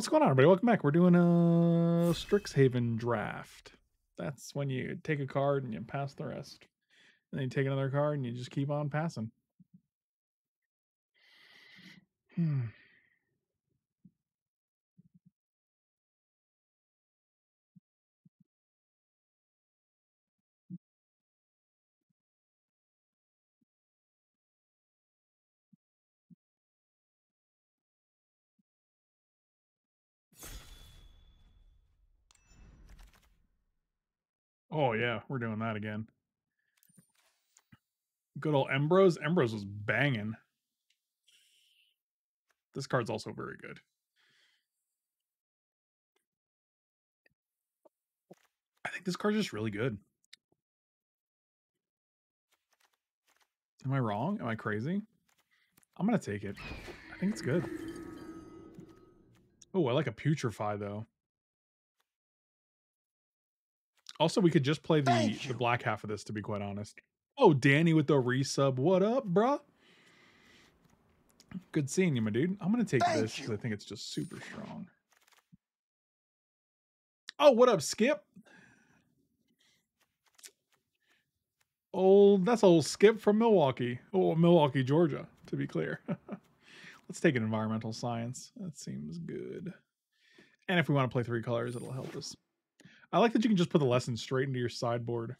What's going on, everybody? Welcome back. We're doing a Strixhaven draft. That's when you take a card and you pass the rest. And then you take another card and you just keep on passing. Oh, yeah, we're doing that again. Good old Embrose. Embrose was banging. This card's also very good. I think this card's just really good. Am I wrong? Am I crazy? I'm going to take it. I think it's good. Oh, I like a Putrefy, though. Also, we could just play the black half of this, to be quite honest. Oh, Danny with the resub. What up, bruh? Good seeing you, my dude. I'm going to take this because I think it's just super strong. Oh, what up, Skip? Oh, that's old Skip from Milwaukee. Oh, Milwaukee, Georgia, to be clear. Let's take an environmental science. That seems good. And if we want to play three colors, it'll help us. I like that you can just put the lesson straight into your sideboard.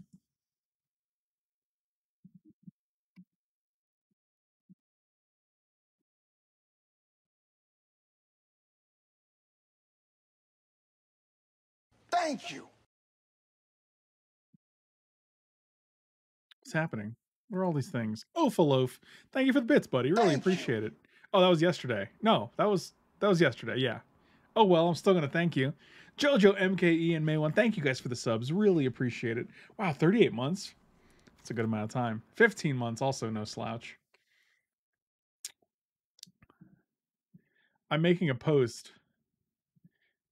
Thank you. What's happening? What are all these things? Oofaloaf, thank you for the bits, buddy. Really appreciate it. Oh, that was yesterday. No, that was yesterday. Yeah. Oh, well, I'm still going to thank you. JoJo, MKE, and May1, thank you guys for the subs. Really appreciate it. Wow, 38 months. That's a good amount of time. 15 months, also no slouch. I'm making a post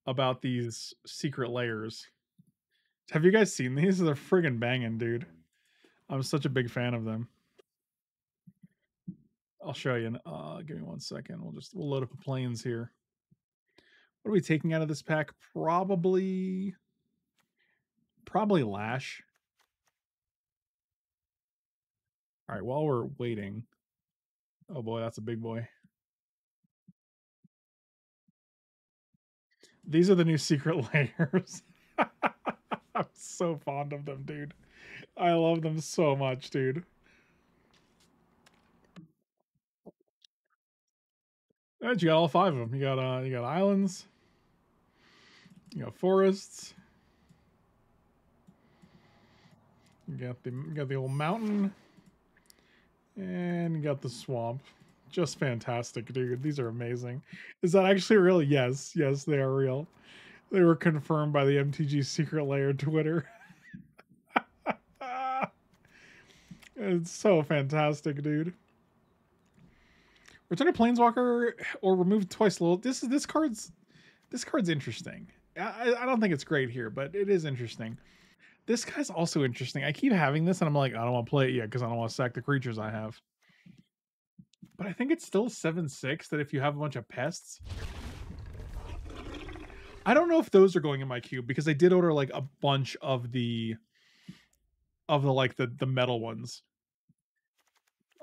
about these secret layers. Have you guys seen these? They're friggin' banging, dude. I'm such a big fan of them. I'll show you. Give me one second. We'll load up the planes here. What are we taking out of this pack? Probably Lash. All right, while we're waiting. Oh boy, that's a big boy. These are the new secret layers. I'm so fond of them, dude. I love them so much, dude. Right, you got all five of them. You got islands. You got forests. You got the old mountain, and you got the swamp. Just fantastic, dude. These are amazing. Is that actually real? Yes, yes, they are real. They were confirmed by the MTG Secret Layer Twitter. It's so fantastic, dude. Return a planeswalker or remove twice little. This card's interesting. I don't think it's great here, but it is interesting. This guy's also interesting. I keep having this and I'm like, I don't want to play it yet because I don't want to sack the creatures I have. But I think it's still 7/6 that if you have a bunch of pests. I don't know if those are going in my cube because I did order like a bunch of the metal ones.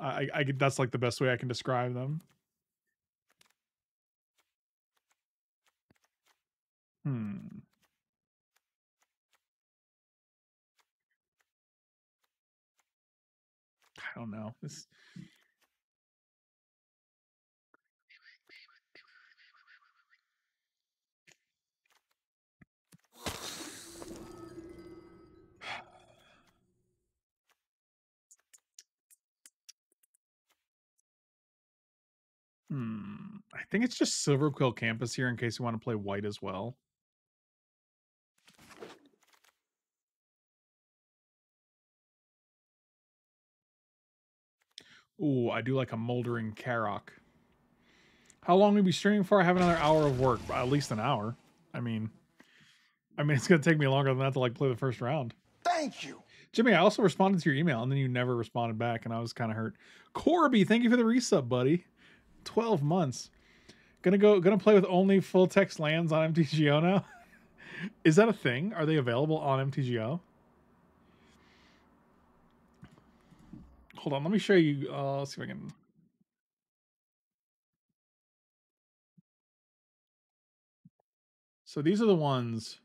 I that's like the best way I can describe them. I don't know. This I think it's just Silverquill Campus here in case you want to play white as well. Ooh, I do like a Moldering Karok. How long will we be streaming for? I have another hour of work. At least an hour. I mean, it's going to take me longer than that to like play the first round. Thank you. Jimmy, I also responded to your email and then you never responded back and I was kind of hurt. Corby, thank you for the resub, buddy. 12 months. Gonna play with only full text lands on MTGO now. Is that a thing? Are they available on MTGO? Hold on, let me show you. Let's see if I can. So these are the ones.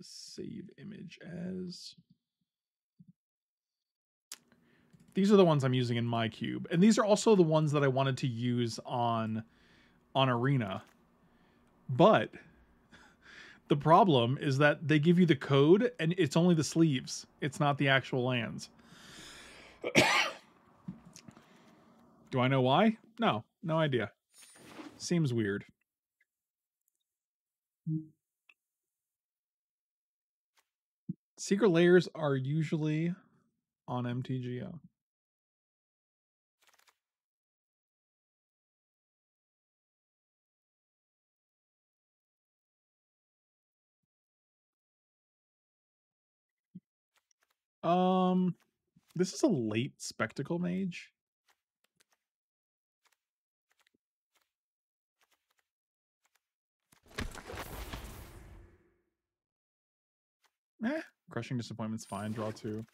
Save image as. These are the ones I'm using in my cube, and these are also the ones that I wanted to use on Arena. But the problem is that they give you the code, and it's only the sleeves. It's not the actual lands. Do I know why? No, no idea. Seems weird. Secret layers are usually on MTGO. This is a late Spectacle Mage. Crushing Disappointment's fine. Draw two.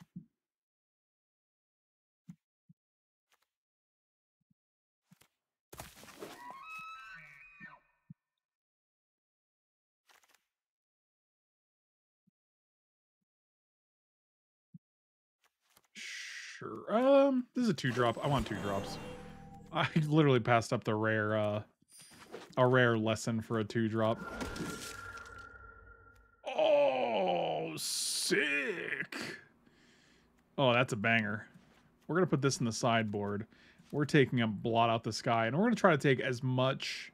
Sure. This is a 2-drop. I want 2-drops. I literally passed up the rare, a rare lesson for a 2-drop. Oh, sick. Oh, that's a banger. We're going to put this in the sideboard. We're taking a Blot Out the Sky, and we're going to try to take as much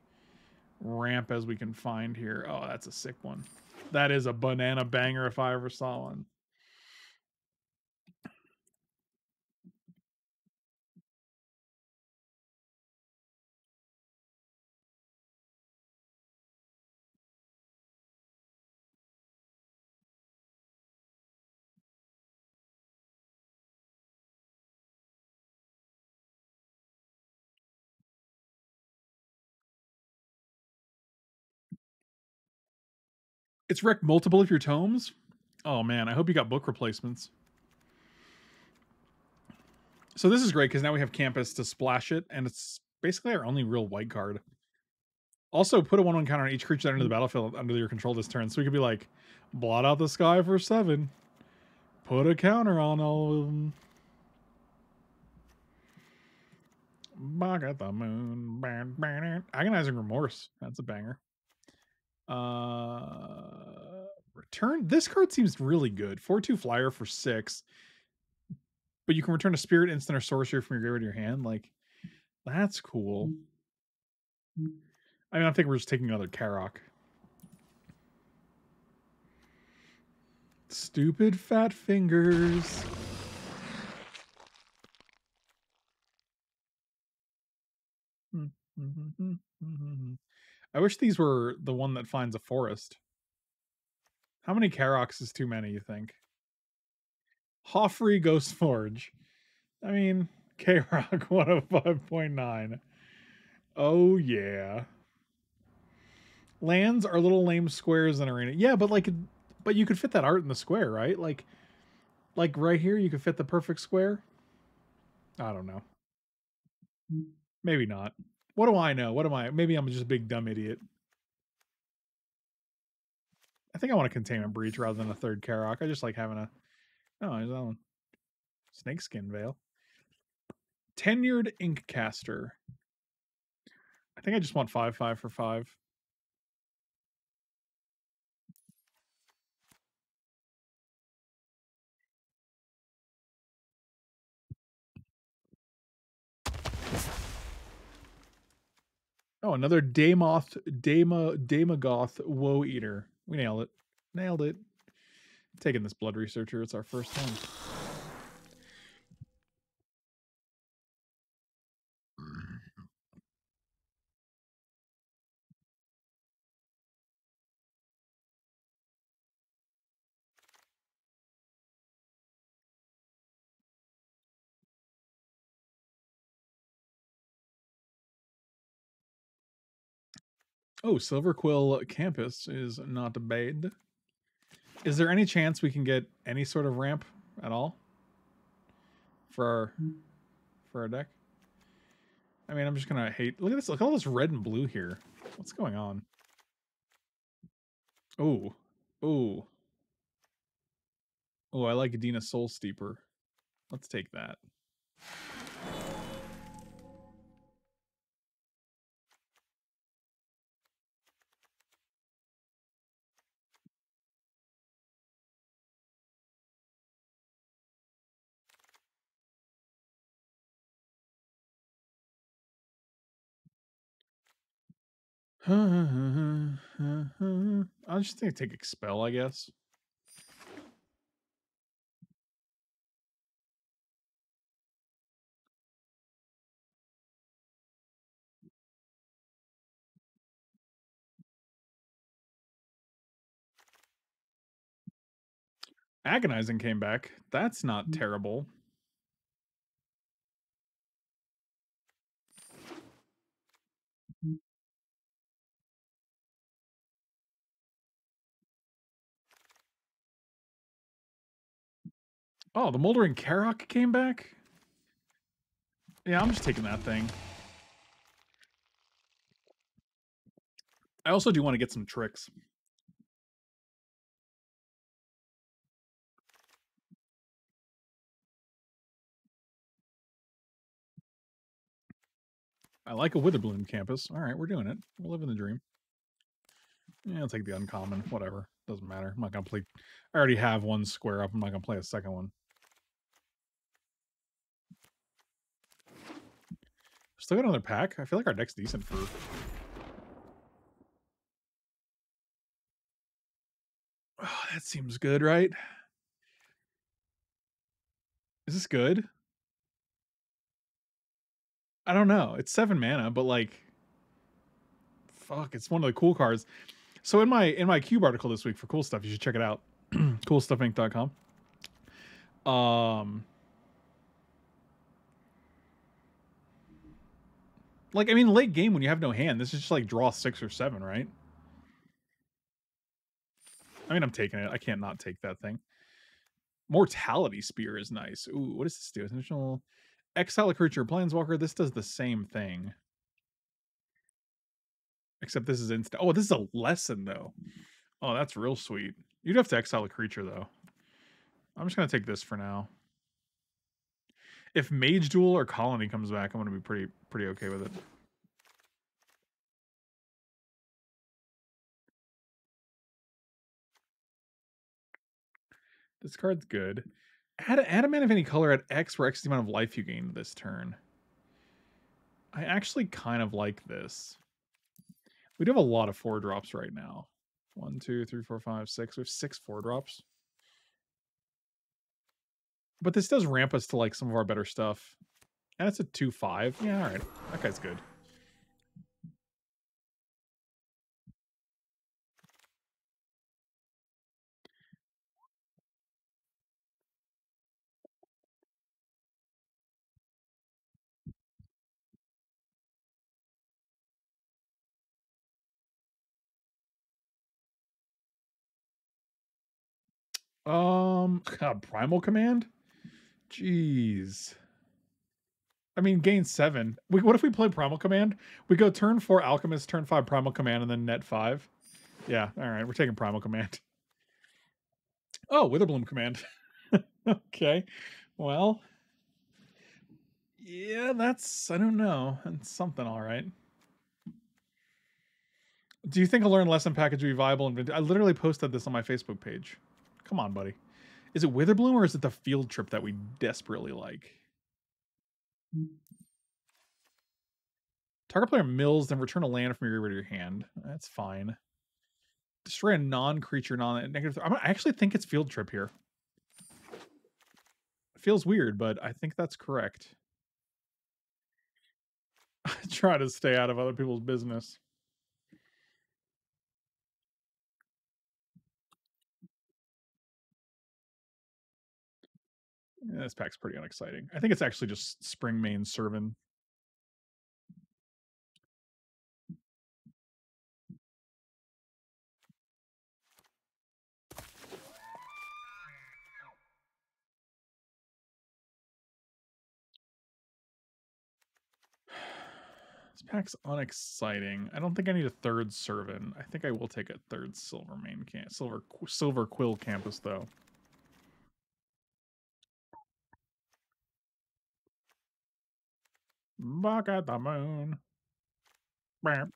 ramp as we can find here. Oh, that's a sick one. That is a banana banger if I ever saw one. It's wrecked multiple of your tomes? Oh man, I hope you got book replacements. So this is great because now we have Campus to splash it, and it's basically our only real white card. Also, put a 1/1 counter on each creature that enters the battlefield under your control this turn. So we could be like, Blot Out the Sky for 7. Put a counter on all of them. Back at the moon. Agonizing Remorse. That's a banger. Return this card seems really good. 4/2 flyer for 6, but you can return a spirit, instant, or sorcery from your graveyard to your hand. Like, that's cool. I mean, I think we're just taking another Karok. Stupid fat fingers. I wish these were the one that finds a forest. How many Karoks is too many, you think? Hoffrey Ghostforge. I mean, Karok 105.9. Oh, yeah. Lands are little lame squares in Arena. Yeah, but like, but you could fit that art in the square, right? Like right here, you could fit the perfect square. I don't know. Maybe not. What do I know? What am I? Maybe I'm just a big dumb idiot. I think I want to contain a breach rather than a third Karok. I just like having a... Oh, there's that one. Snakeskin Veil. Tenured Inkcaster. I think I just want 5/5 for 5. Oh, another Daemogoth Woe-Eater. We nailed it. Nailed it. I'm taking this Blood Researcher. It's our first one. Oh, Silverquill Campus is not bad. Is there any chance we can get any sort of ramp at all for our deck? I mean, I'm just gonna hate. Look at this. Look at all this red and blue here. What's going on? Oh, oh, oh! I like Adina Soul Steeper. Let's take that. I just think I take Expel, I guess. Agonizing came back. That's not terrible. Oh, the Moldering Karok came back? Yeah, I'm just taking that thing. I also do want to get some tricks. I like a Witherbloom Campus. All right, we're doing it. We're living the dream. Yeah, I'll take the uncommon. Whatever. Doesn't matter. I'm not going to play. I already have one square up. I'm not going to play a second one. Still got another pack. I feel like our deck's decent for. Oh, that seems good, right? Is this good? I don't know. It's 7 mana, but like, fuck, it's one of the cool cards. So in my cube article this week for Cool Stuff, you should check it out. Coolstuffinc.com. Like, I mean, late game when you have no hand, this is just like draw 6 or 7, right? I mean, I'm taking it. I can't not take that thing. Mortality Spear is nice. Ooh, what does this do? Additional exile a creature, planeswalker. This does the same thing. Except this is instant. Oh, this is a lesson, though. Oh, that's real sweet. You'd have to exile a creature, though. I'm just going to take this for now. If Mage Duel or Colony comes back, I'm going to be pretty okay with it. This card's good. Add a man of any color at X, where X is the amount of life you gain this turn. I actually kind of like this. We do have a lot of 4-drops right now. 1, 2, 3, 4, 5, 6. We have 6 4-drops. But this does ramp us to like some of our better stuff. And it's a 2-5. Yeah, all right. That guy's good. Primal Command? Jeez. I mean, gain 7. What if we play Primal Command? We go turn 4 Alchemist, turn 5 Primal Command, and then net 5. Yeah, all right, we're taking Primal Command. Oh, Witherbloom Command. Okay, well, yeah, that's, I don't know, that's something, all right. Do you think a learn lesson package would be viable? I literally posted this on my Facebook page. Come on, buddy. Is it Witherbloom or is it the Field Trip that we desperately like? Target player mills, then return a land from your river to your hand. That's fine. Destroy a non-creature, non-negative. I actually think it's Field Trip here. It feels weird, but I think that's correct. I try to stay out of other people's business. Yeah, this pack's pretty unexciting. I think it's actually just Springmain Servant. This pack's unexciting. I don't think I need a third Servant. I think I will take a third Silverquill Campus though. Back at the moon. I'm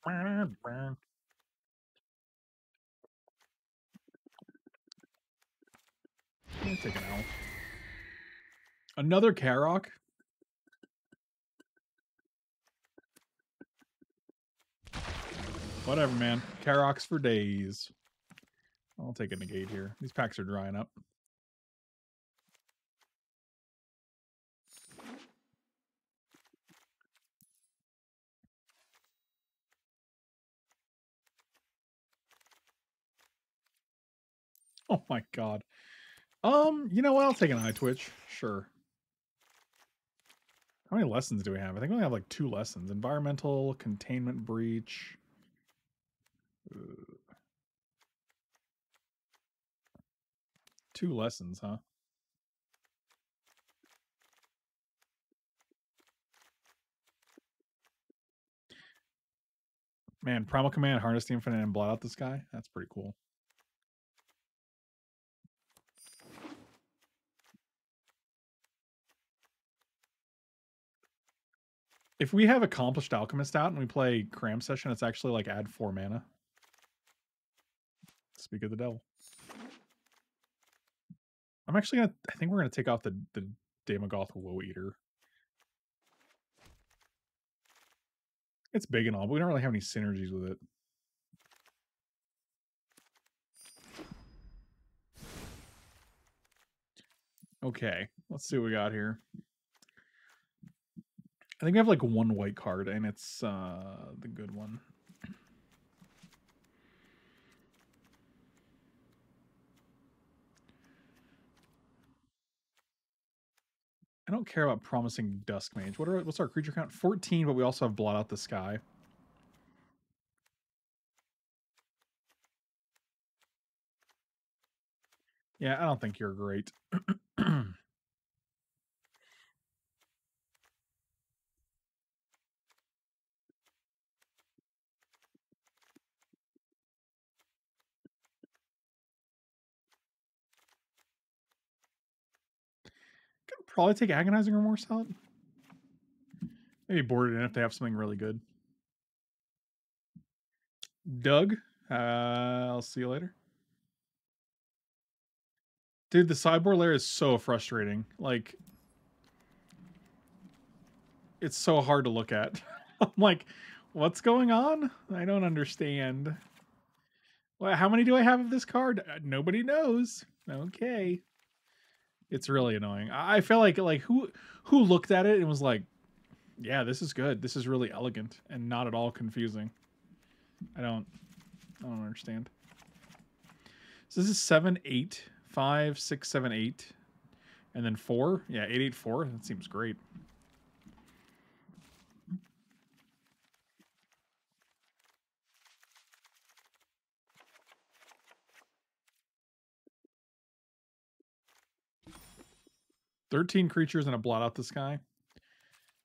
gonna take an elf. Another Karok. Whatever, man. Karoks for days. I'll take a negate here. These packs are drying up. Oh my god. You know what? I'll take an I, Twitch. Sure. How many lessons do we have? I think we only have like 2 lessons. Environmental, Containment Breach. Two lessons, huh? Man, Primal Command, Harness the Infinite, and Blot Out the Sky. That's pretty cool. If we have Accomplished Alchemist out and we play Cram Session, it's actually like add 4 mana. Speak of the devil. I'm actually gonna, I think we're gonna take off the Daemogoth Woe-Eater. It's big and all, but we don't really have any synergies with it. Okay, let's see what we got here. I think we have like 1 white card, and it's the good one. I don't care about Promising Dusk Mage. What's our creature count? 14, but we also have Blot Out the Sky. Yeah, I don't think you're great. Probably take Agonizing Remorse out. Maybe board it in if they have something really good. Doug, I'll see you later. Dude, the sideboard layer is so frustrating. Like, it's so hard to look at. I'm like, what's going on? I don't understand. Well, how many do I have of this card? Nobody knows. Okay. It's really annoying. I feel like who looked at it and was like, yeah, this is good. This is really elegant and not at all confusing. I don't understand. So this is 7, 8, 5, 6, 7, 8. And then 4. Yeah, 8, 8, 4. That seems great. . 13 creatures and a Blot Out the Sky.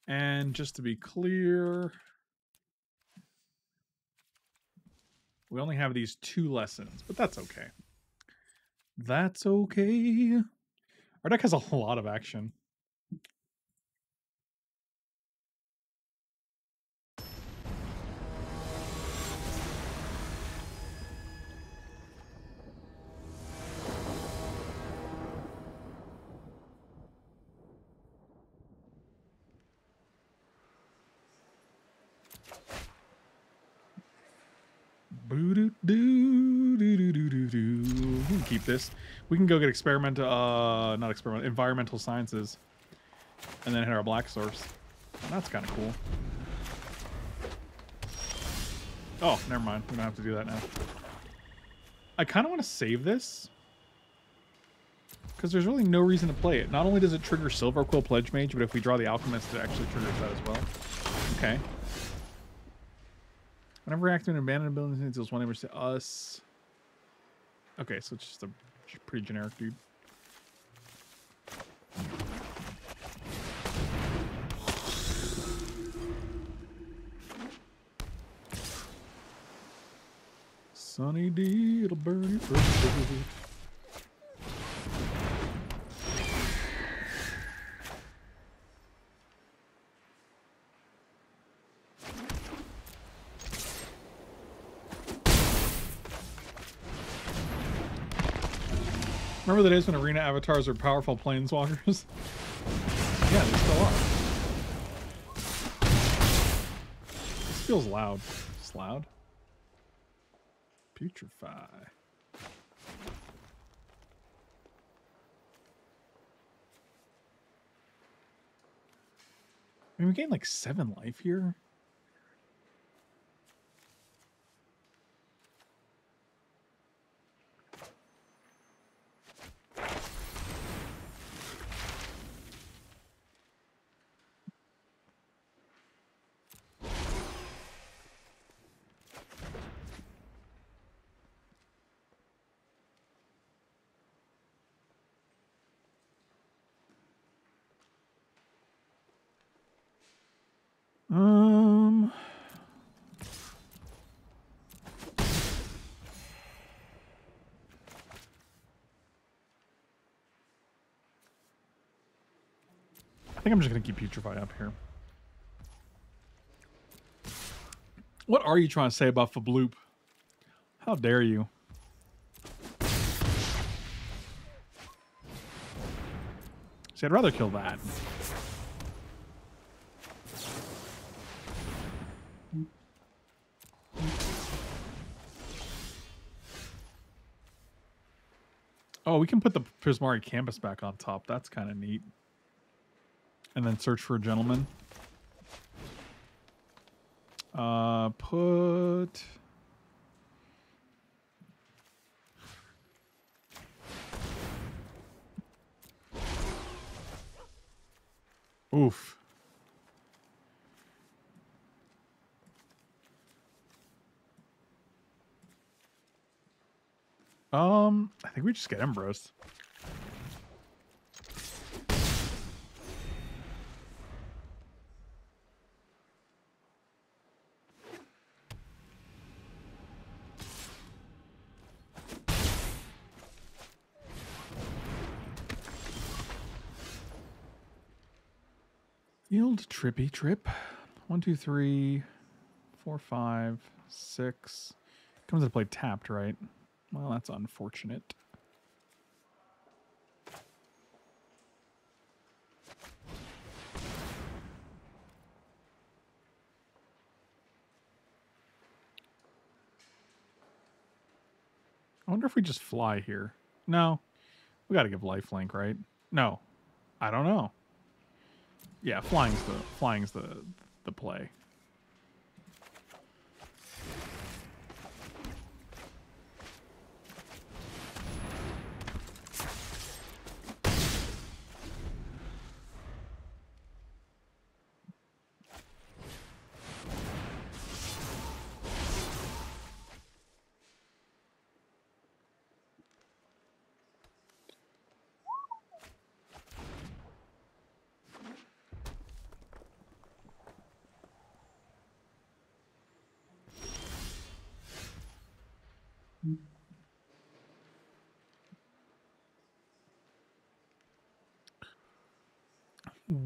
And just to be clear, we only have these 2 lessons, but that's okay. That's okay. Our deck has a lot of action. We can keep this. We can go get Environmental Sciences, and then hit our black source. That's kind of cool. Oh, never mind. We don't have to do that now. I kind of want to save this because there's really no reason to play it. Not only does it trigger Silverquill Pledge Mage, but if we draw the Alchemist, it actually triggers that as well. Okay. Whenever active an abandoned ability, it deals 1 damage to us. Okay, so it's just a pretty generic dude. Sunny D, it'll burn your birthday. Remember the days when arena avatars are powerful planeswalkers? Yeah, they still are. This feels loud. It's loud. Putrefy. I mean, we gained like 7 life here. I think I'm just going to keep Putrefy up here. What are you trying to say about Fabloop? How dare you? See, I'd rather kill that. Oh, we can put the Prismari Canvas back on top. That's kind of neat. And then search for a gentleman. Put... Oof. I think we just get Embrose. Field Trippy Trip. 1, 2, 3, 4, 5, 6. Comes into play tapped, right? Well, that's unfortunate. I wonder if we just fly here. No. We got to give lifelink, right? No. I don't know. Yeah, flying's the play.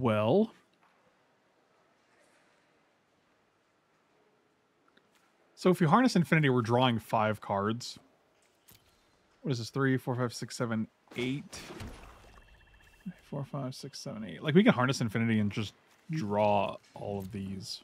Well, so if you harness infinity, we're drawing 5 cards. What is this? 3, 4, 5, 6, 7, 8. 4, 5, 6, 7, 8. Like, we can harness infinity and just draw all of these.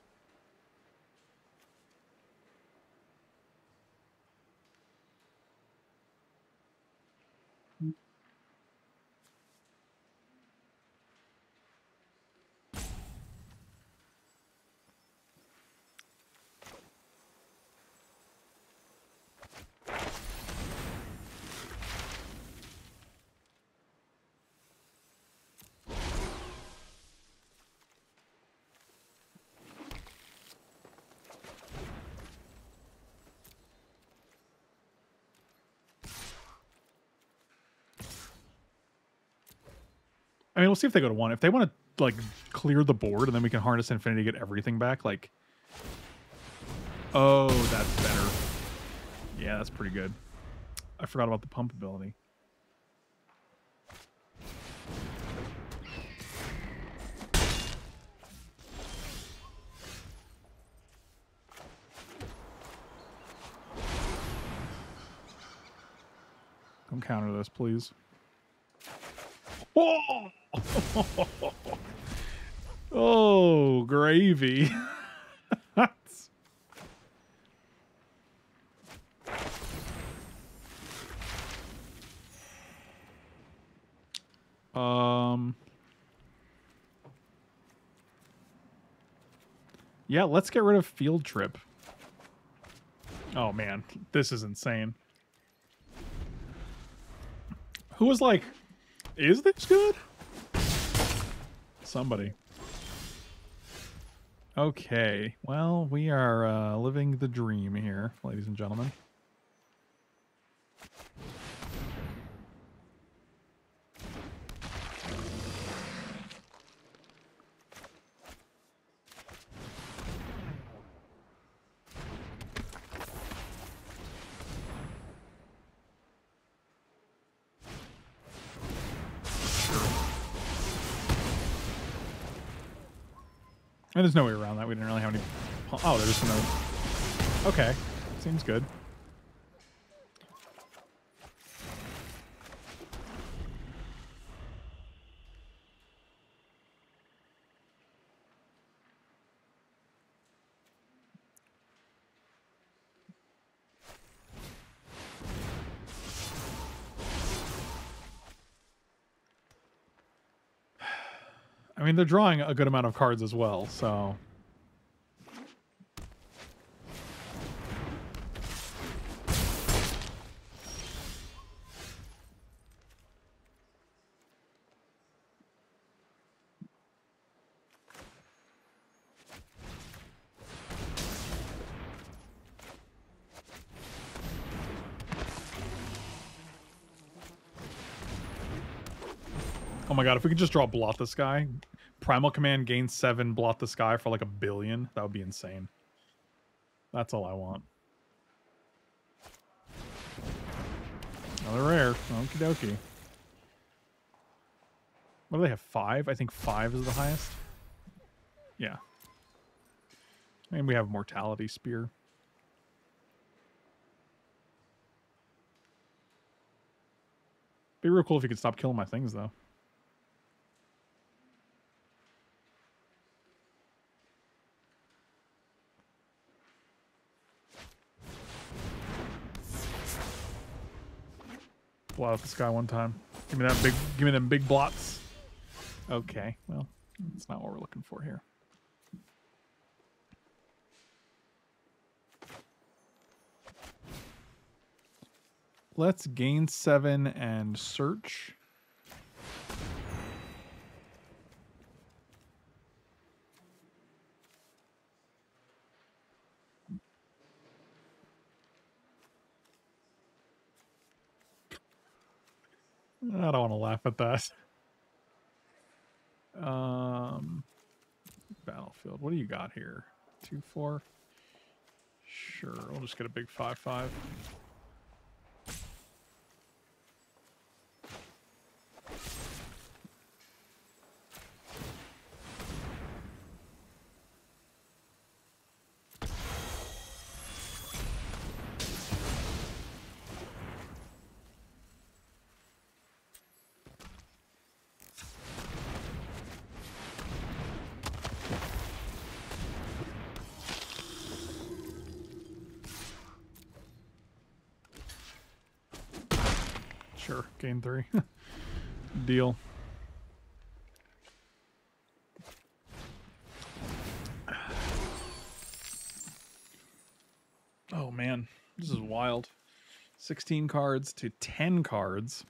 I mean, we'll see if they go to 1. If they want to, like, clear the board and then we can harness infinity to get everything back, like... Oh, that's better. Yeah, that's pretty good. I forgot about the pump ability. Come counter this, please. Oh, oh gravy. Yeah, let's get rid of Field Trip. Oh man, this is insane. Who was like, is this good? Somebody. Okay, well, we are living the dream here, ladies and gentlemen. And there's no way around that. We didn't really have any... Oh, there's no... Okay. Seems good. I mean, they're drawing a good amount of cards as well, so... Oh my god, if we could just draw Blot Out the Sky... Primal Command gain 7, Blot the Sky for like a billion. That would be insane. That's all I want. Another rare. Okie dokie. What do they have? 5? I think 5 is the highest. Yeah. And we have Mortality Spear. Be real cool if you could stop killing my things, though. Blot Out the Sky one time. Give me that big, give me them big blots. Okay, well, that's not what we're looking for here. Let's gain 7 and search. I don't want to laugh at that. Battlefield. What do you got here? 2/4. Sure, we'll just get a big 5/5. Sure, game 3. Deal. Oh man, this is wild. 16 cards to 10 cards.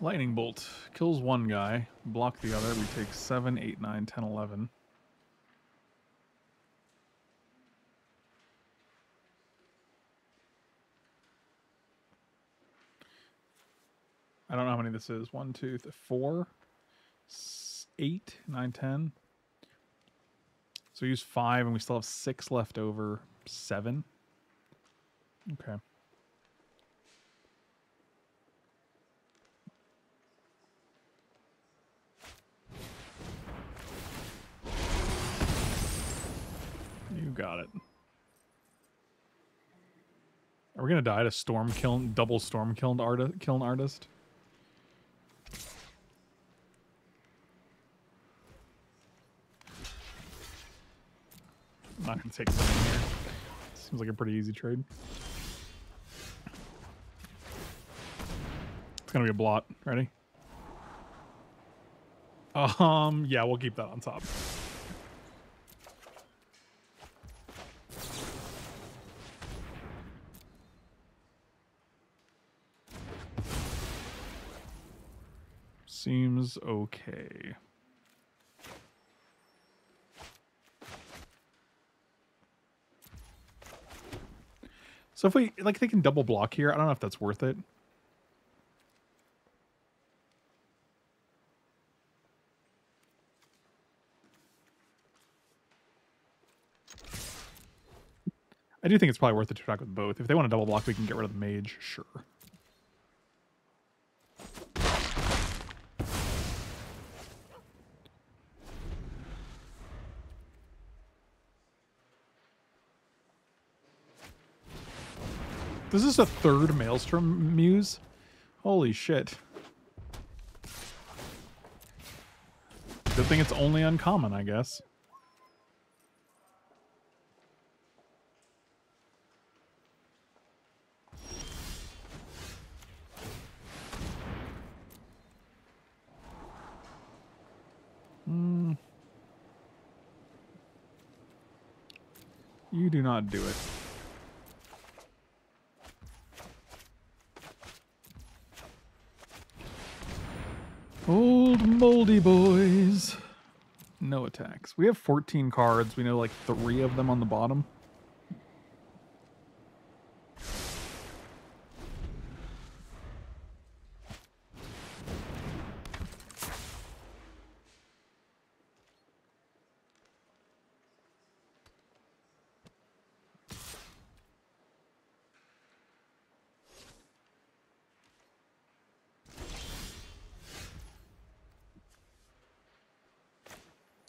Lightning Bolt kills one guy, block the other. We take 7, 8, 9, 10, 11. I don't know how many this is. 1, 2, 3, 4, 8, 9, 10. So we use 5 and we still have 6 left over. 7. Okay. You got it. Are we gonna die to storm kiln, double storm kiln artist? I'm not gonna take something here. Seems like a pretty easy trade. It's gonna be a blot. Ready? Yeah, we'll keep that on top. Seems okay. So if we, like, they can double block here. I don't know if that's worth it. I do think it's probably worth it to attack with both. If they want to double block, we can get rid of the mage, sure. This is a third Maelstrom Muse? Holy shit. Good thing it's only uncommon, I guess. You do not do it. Old moldy boys. No attacks. We have 14 cards. We know like 3 of them on the bottom.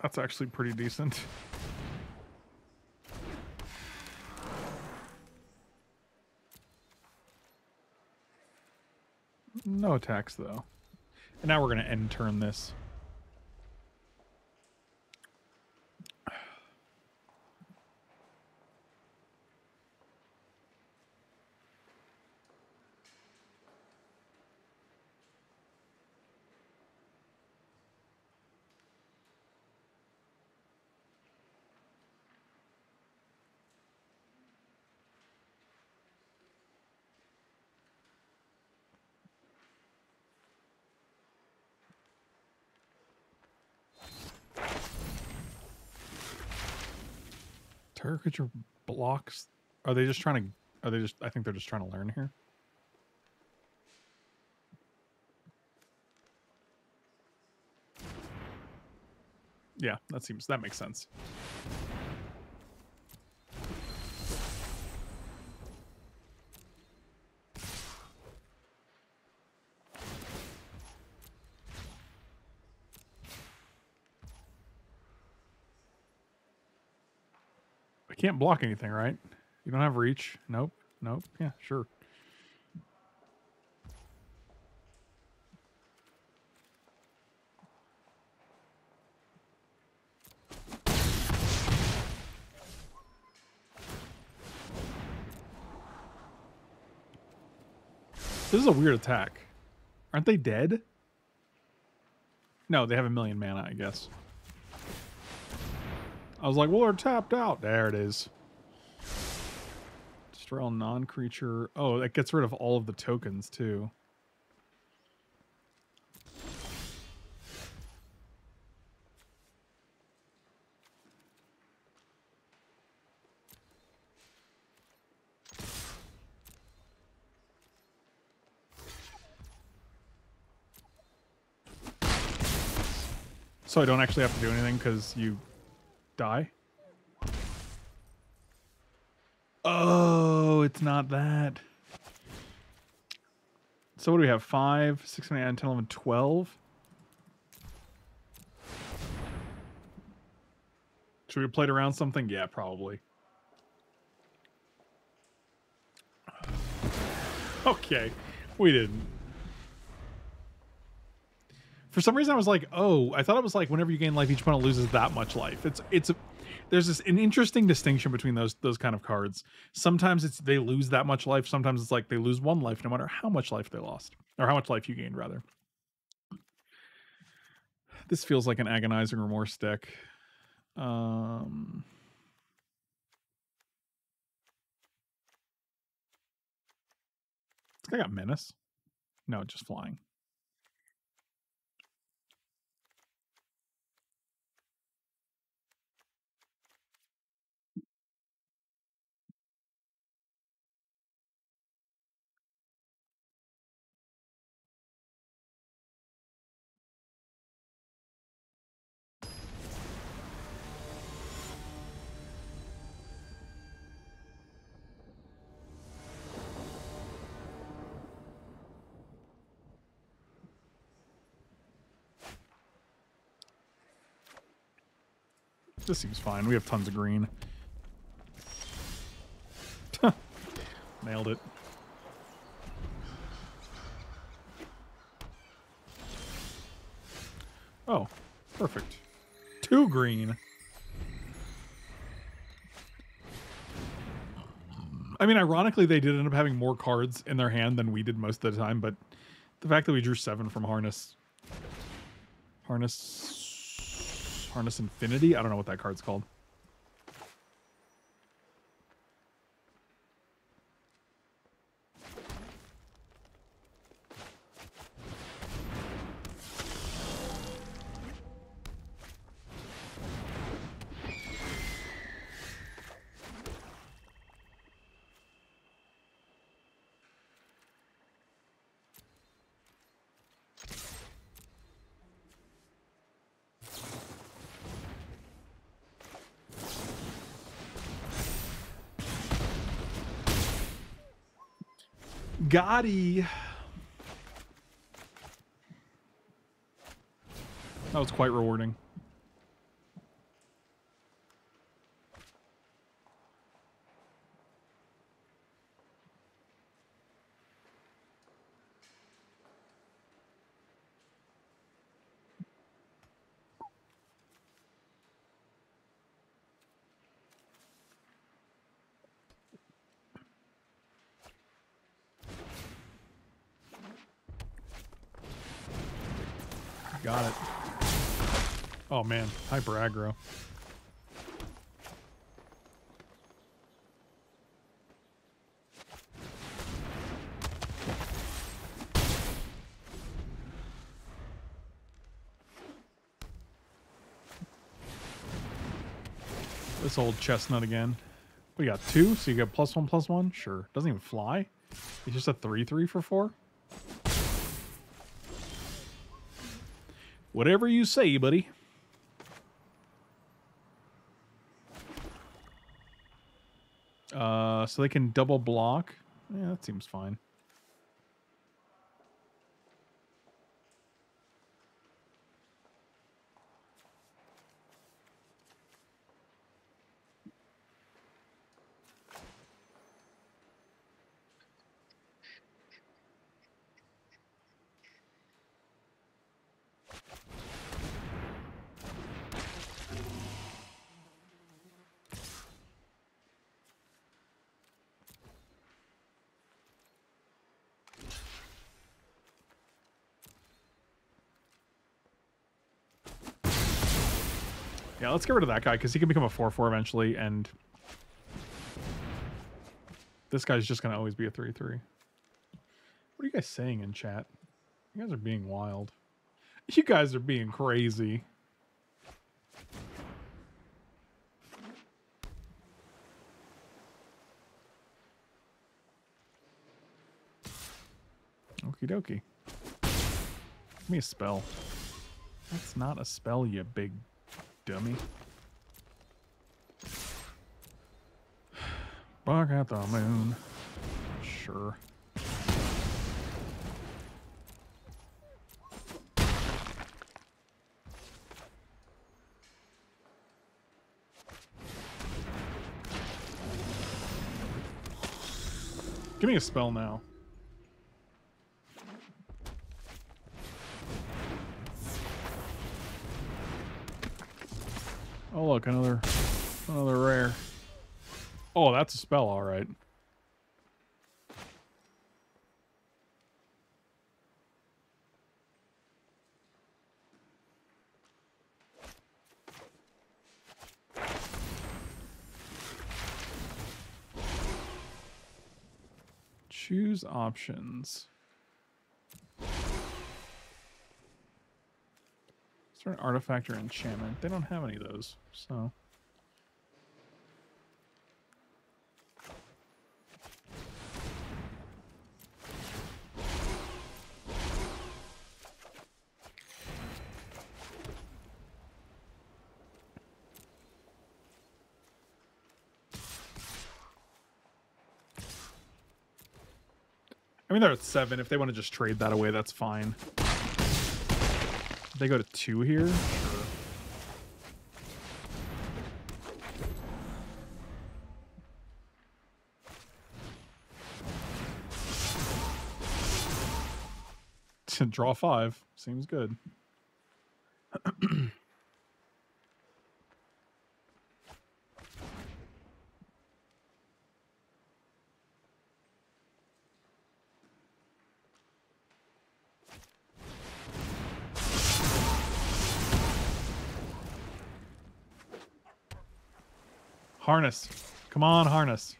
That's actually pretty decent. No attacks, though. And now we're going to end turn this. Target creature blocks. Are they just trying to? Are they just? I think they're just trying to learn here. Yeah, that makes sense. Can't block anything, right? You don't have reach. Nope. Nope. Yeah, sure. This is a weird attack. Aren't they dead? No, they have 1 million mana, I guess. I was like, well, they're tapped out. There it is. Destroy non-creature. Oh, that gets rid of all of the tokens, too. So I don't actually have to do anything because you die? Oh, it's not that. So what do we have? 5, 6, 9, 10, 11, 12. Should we have played around something? Yeah, probably. Okay, we didn't. For some reason, I was like, oh, I thought it was like whenever you gain life, each opponent loses that much life. It's a, there's this an interesting distinction between those kind of cards. Sometimes it's they lose that much life. Sometimes it's like they lose one life, no matter how much life they lost, or how much life you gained, rather. This feels like an Agonizing Remorse deck. I got Menace. No, just flying. This seems fine. We have tons of green. Nailed it. Oh, perfect. 2 green. I mean, ironically, they did end up having more cards in their hand than we did most of the time, but the fact that we drew 7 from Harness Infinity? I don't know what that card's called. Gotti. That was quite rewarding. Got it. Oh man, hyper aggro. This old chestnut again. We got 2, so you get +1/+1. Sure, doesn't even fly. It's just a 3/3 for 4. Whatever you say, buddy. So they can double block. Yeah, that seems fine. Yeah, let's get rid of that guy because he can become a 4/4 eventually, and this guy's just going to always be a 3/3. What are you guys saying in chat? You guys are being wild. You guys are being crazy. Okie dokie. Give me a spell. That's not a spell, you big dummy. Bark at the moon. Sure. Give me a spell now. Oh look, another rare. Oh, that's a spell, all right. Choose options. Is there an artifact or enchantment? They don't have any of those, so. I mean, they're at 7. If they want to just trade that away, that's fine. They go to 2 here? Sure. To draw 5. Seems good. Harness. Come on, Harness.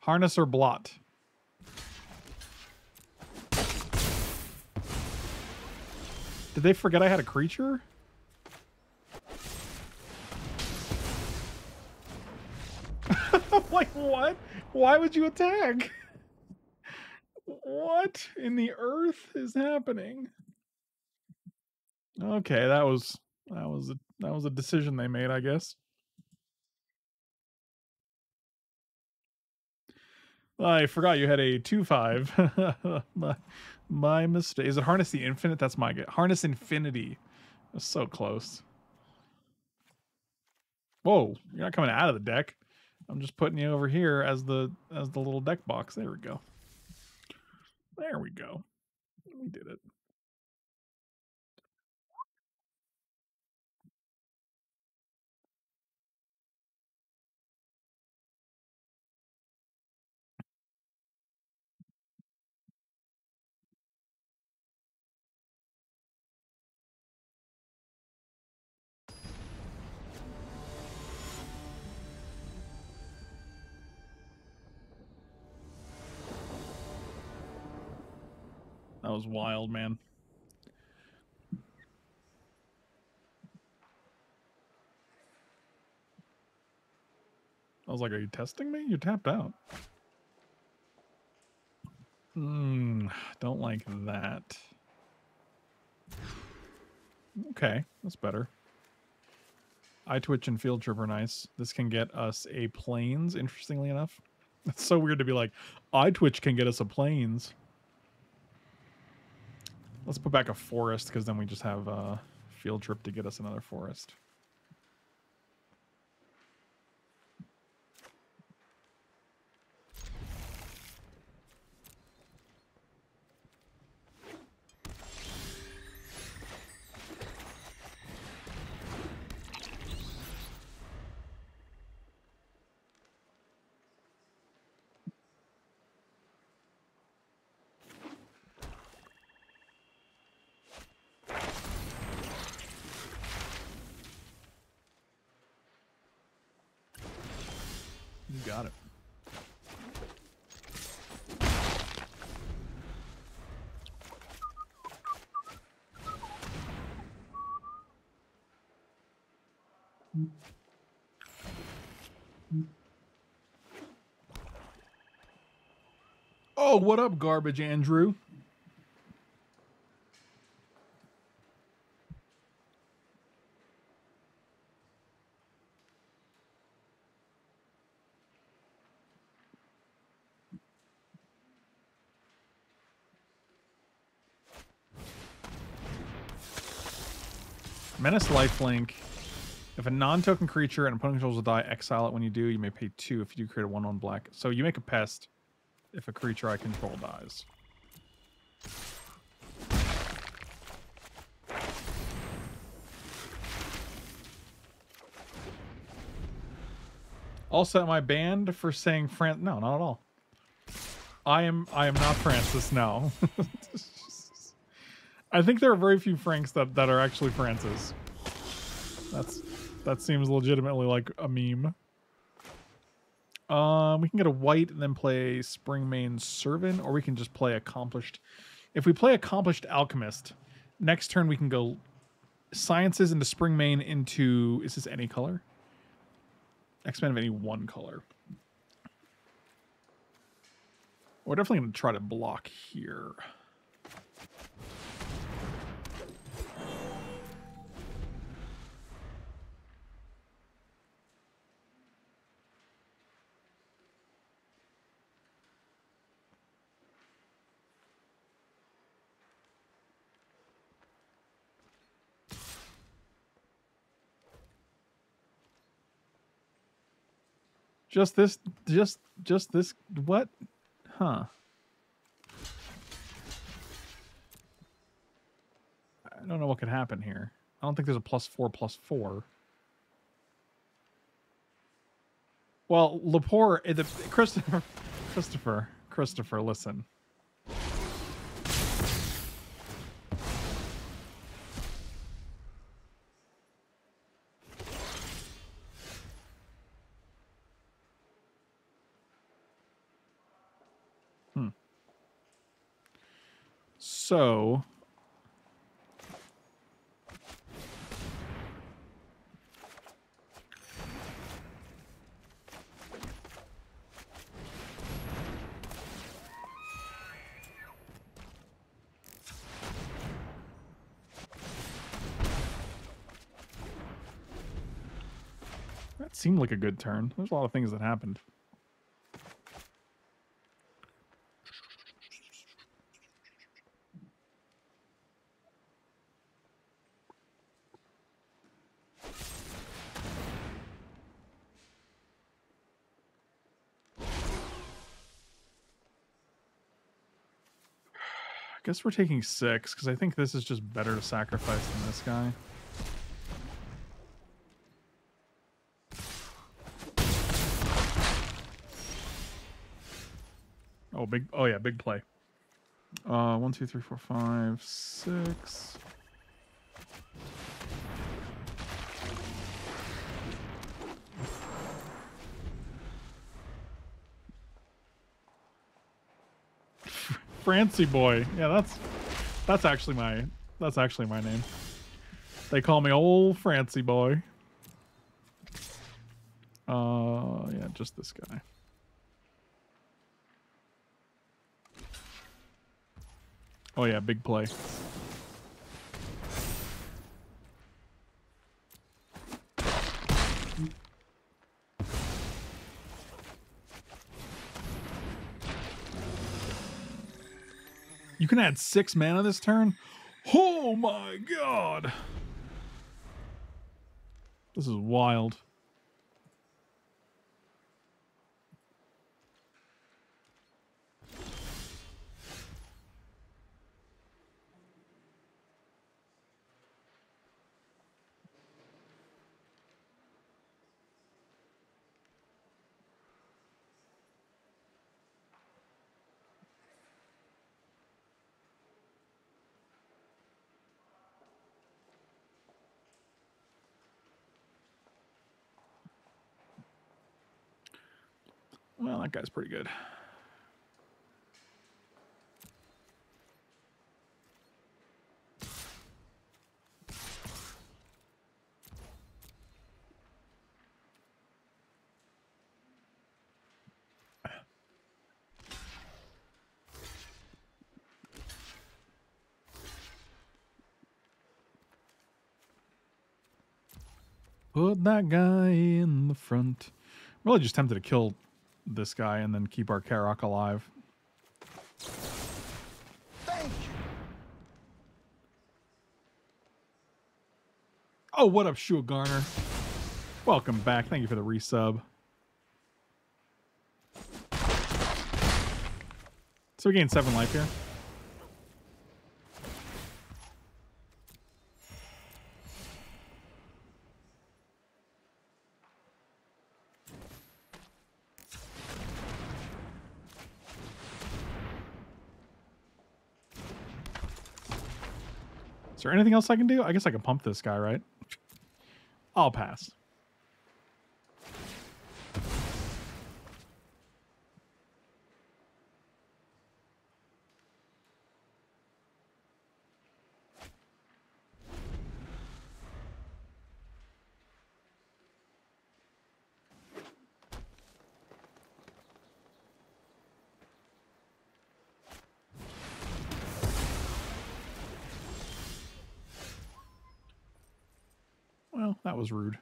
Harness or Blot. Did they forget I had a creature? I'm like, what? Why would you attack? What in the earth is happening? Okay, that was a decision they made, I guess. I forgot you had a 2/5. my mistake. Is it Harness the Infinite? That's my guess. Harness Infinity. That's so close. Whoa, you're not coming out of the deck. I'm just putting you over here as the little deck box. There we go. There we go. We did it. That was wild, man. I was like, are you testing me? You're tapped out. Don't like that. Okay, that's better. I Twitch and Field Trip are nice. This can get us a Plains, interestingly enough. It's so weird to be like, I Twitch can get us a Plains. Let's put back a forest, because then we just have a Field Trip to get us another forest. Got it. Oh, what up, Garbage Andrew? Menace Lifelink. If a non-token creature and opponent controls will die, exile it. When you do, you may pay 2 if you do create a 1/1 black. So you make a Pest if a creature I control dies. Also, am I banned for saying France? No, not at all. I am not Francis now. I think there are very few Franks that are actually Francis. That seems legitimately like a meme. We can get a white and then play Springmain Servant, or we can just play Accomplished. If we play Accomplished Alchemist, next turn we can go Sciences into Springmain into, is this any color? X-Men of any one color. We're definitely going to try to block here. Just this, what? Huh. I don't know what could happen here. I don't think there's a +4/+4. Well, Lepore, Christopher, listen. So, that seemed like a good turn. There's a lot of things that happened. I guess we're taking 6 because I think this is just better to sacrifice than this guy. Oh, big play. 1, 2, 3, 4, 5, 6. Francie boy, yeah, that's actually my name. They call me old Francie boy. Yeah, just this guy. Oh yeah, big play. You can add 6 mana this turn? Oh my god! This is wild. Well, that guy's pretty good. Put that guy in the front. I'm really just tempted to kill this guy and then keep our Karok alive. Thank you. Oh, what up, Shua Garner? Welcome back. Thank you for the resub. So we gained 7 life here. Is there anything else I can do? I guess I can pump this guy, right? I'll pass. Was rude.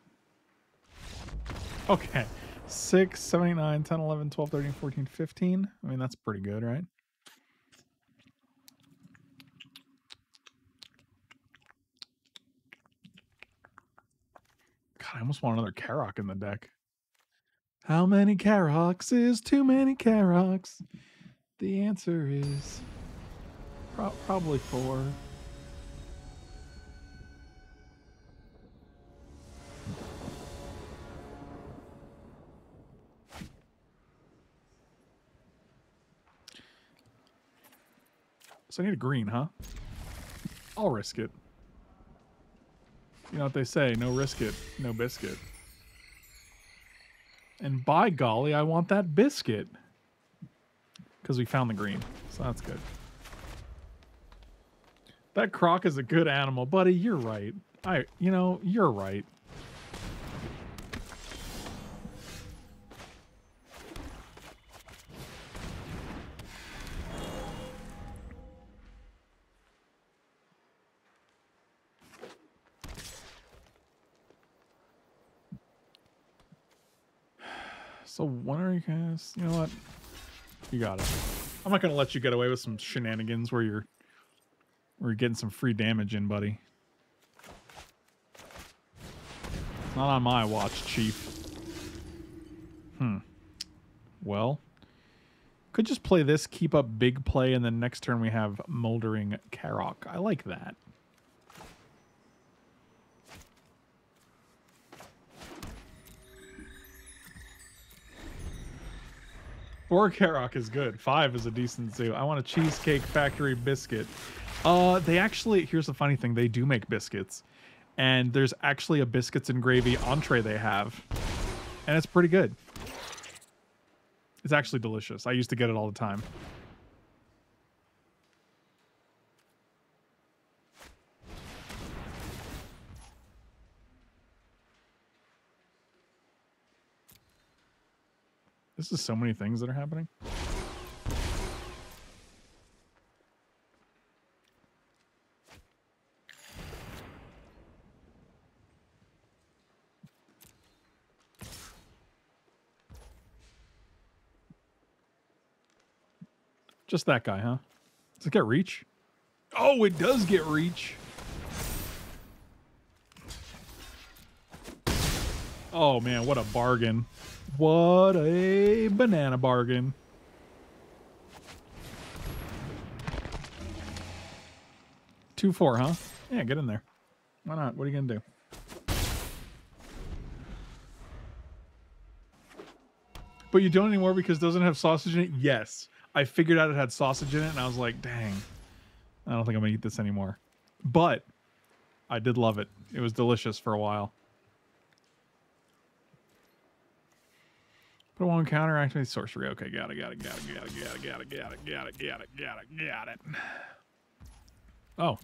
Okay. 6, 7, 8, 9, 10, 11, 12, 13, 14, 15. I mean, that's pretty good, right? God, I almost want another Karok in the deck. How many Karoks is too many Karoks? The answer is probably 4. So I need a green, huh? I'll risk it. You know what they say, no risk it, no biscuit. And by golly, I want that biscuit. Because we found the green, so that's good. That Croc is a good animal, buddy, you're right. You know, you're right. So when are you guys? You know what? You got it. I'm not gonna let you get away with some shenanigans where you're getting some free damage in, buddy. It's not on my watch, Chief. Hmm. Well, could just play this, keep up big play, and then next turn we have Moldering Karok. I like that. Or Karok is good. 5 is a decent zoo. I want a Cheesecake Factory biscuit. They actually, here's the funny thing, they do make biscuits. And there's actually a biscuits and gravy entree they have. And it's pretty good. It's actually delicious. I used to get it all the time. This is so many things that are happening. Just that guy, huh? Does it get reach? Oh, it does get reach. Oh man, what a bargain. What a banana bargain. $2-4, huh? Yeah, get in there. Why not? What are you going to do? But you don't anymore because it doesn't have sausage in it? Yes. I figured out it had sausage in it, and I was like, dang. I don't think I'm going to eat this anymore. But I did love it. It was delicious for a while. Put one counter, activate sorcery. Okay, got it. Oh.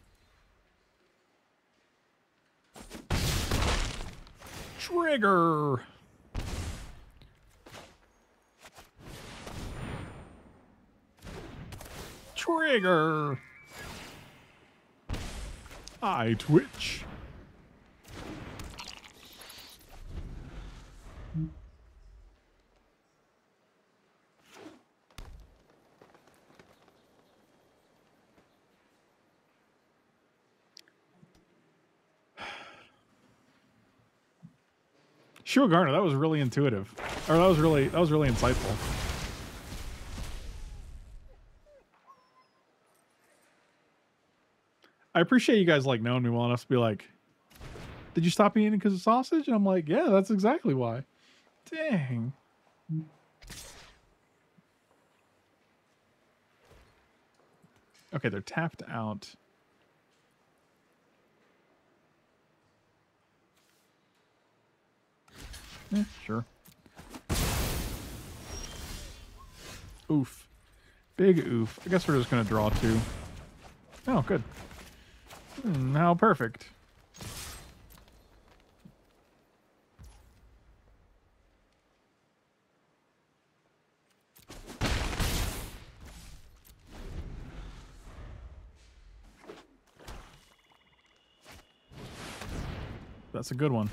Trigger! Trigger! I Twitch. Shuagarna, that was really intuitive. Or that was really insightful. I appreciate you guys like knowing me well enough to be like, did you stop eating because of sausage? And I'm like, yeah, that's exactly why. Dang. Okay, they're tapped out. Eh, sure. Oof. Big oof. I guess we're just going to draw two. Oh, good. How perfect. That's a good one.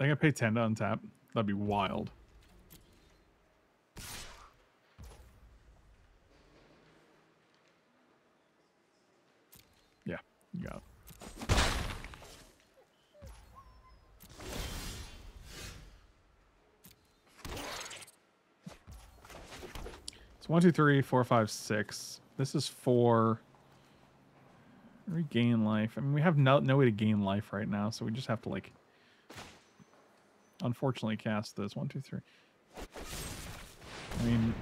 I think I pay 10 to untap. That'd be wild. Yeah, you got it. It's 1, 2, 3, 4, 5, 6. This is 4. Regain life. I mean, we have no way to gain life right now, so we just have to, like, unfortunately cast this. 1, 2, 3. I mean,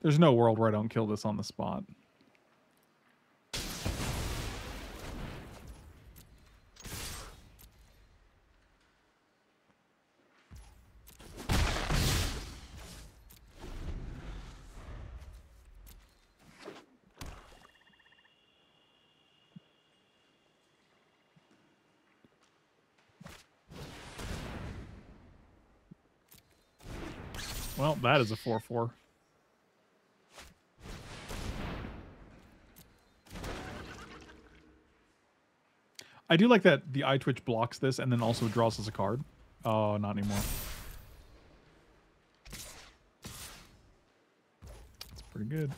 there's no world where I don't kill this on the spot. Well, that is a 4-4. I do like that the iTwitch blocks this and then also draws us a card. Oh, not anymore. That's pretty good.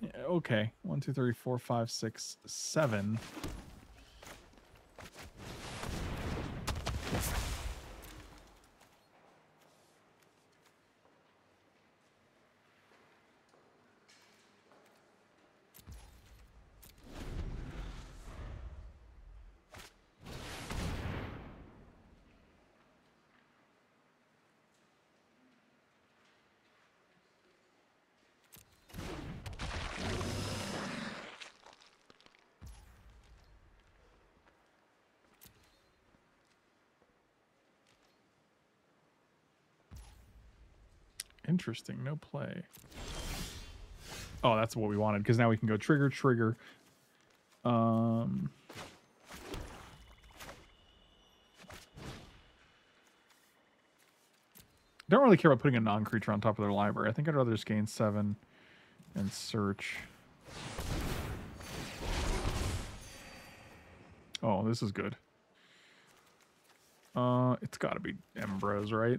Yeah, okay. 1, 2, 3, 4, 5, 6, 7. Interesting, no play. Oh, that's what we wanted, because now we can go trigger. Don't really care about putting a non-creature on top of their library. I think I'd rather just gain 7 and search. Oh, this is good. It's got to be Embrose, right?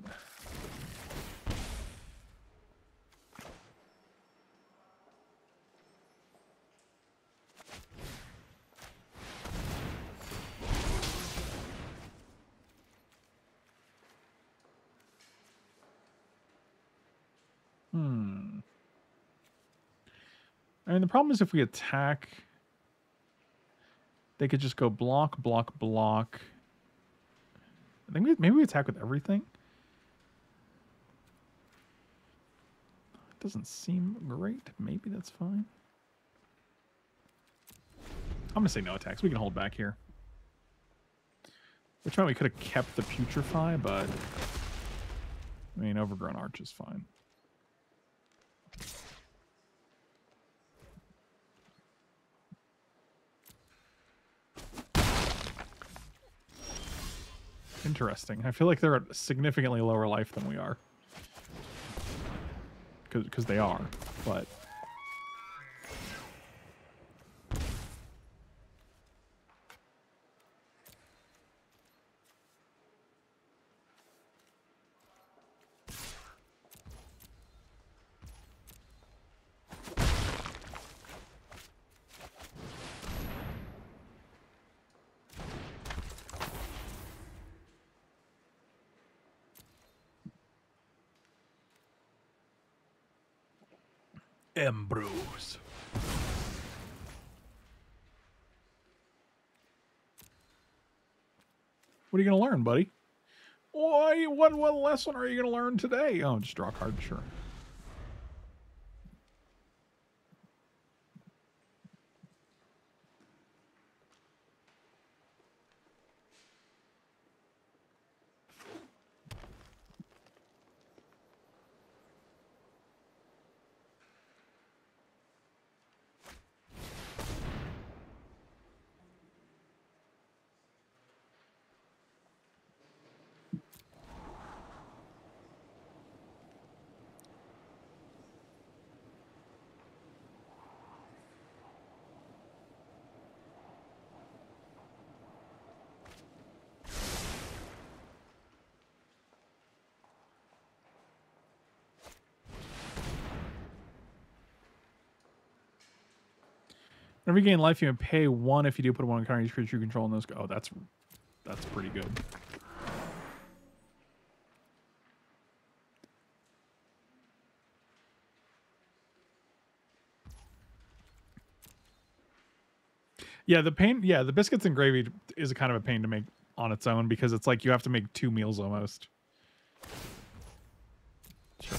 And the problem is if we attack, they could just go block. I think maybe we attack with everything. Doesn't seem great. Maybe that's fine. I'm going to say no attacks. We can hold back here. Which meant we could have kept the Putrefy, but I mean, Overgrown Arch is fine. Interesting. I feel like they're at significantly lower life than we are. Because they are, but... Embrose. What are you going to learn, buddy? Why? What lesson are you going to learn today? Oh, just draw a card, sure. Whenever you gain life, you can pay one. If you do, put one on card each creature you control in this. Oh, that's pretty good. Yeah, the biscuits and gravy is a kind of a pain to make on its own because it's like you have to make two meals almost. Sure.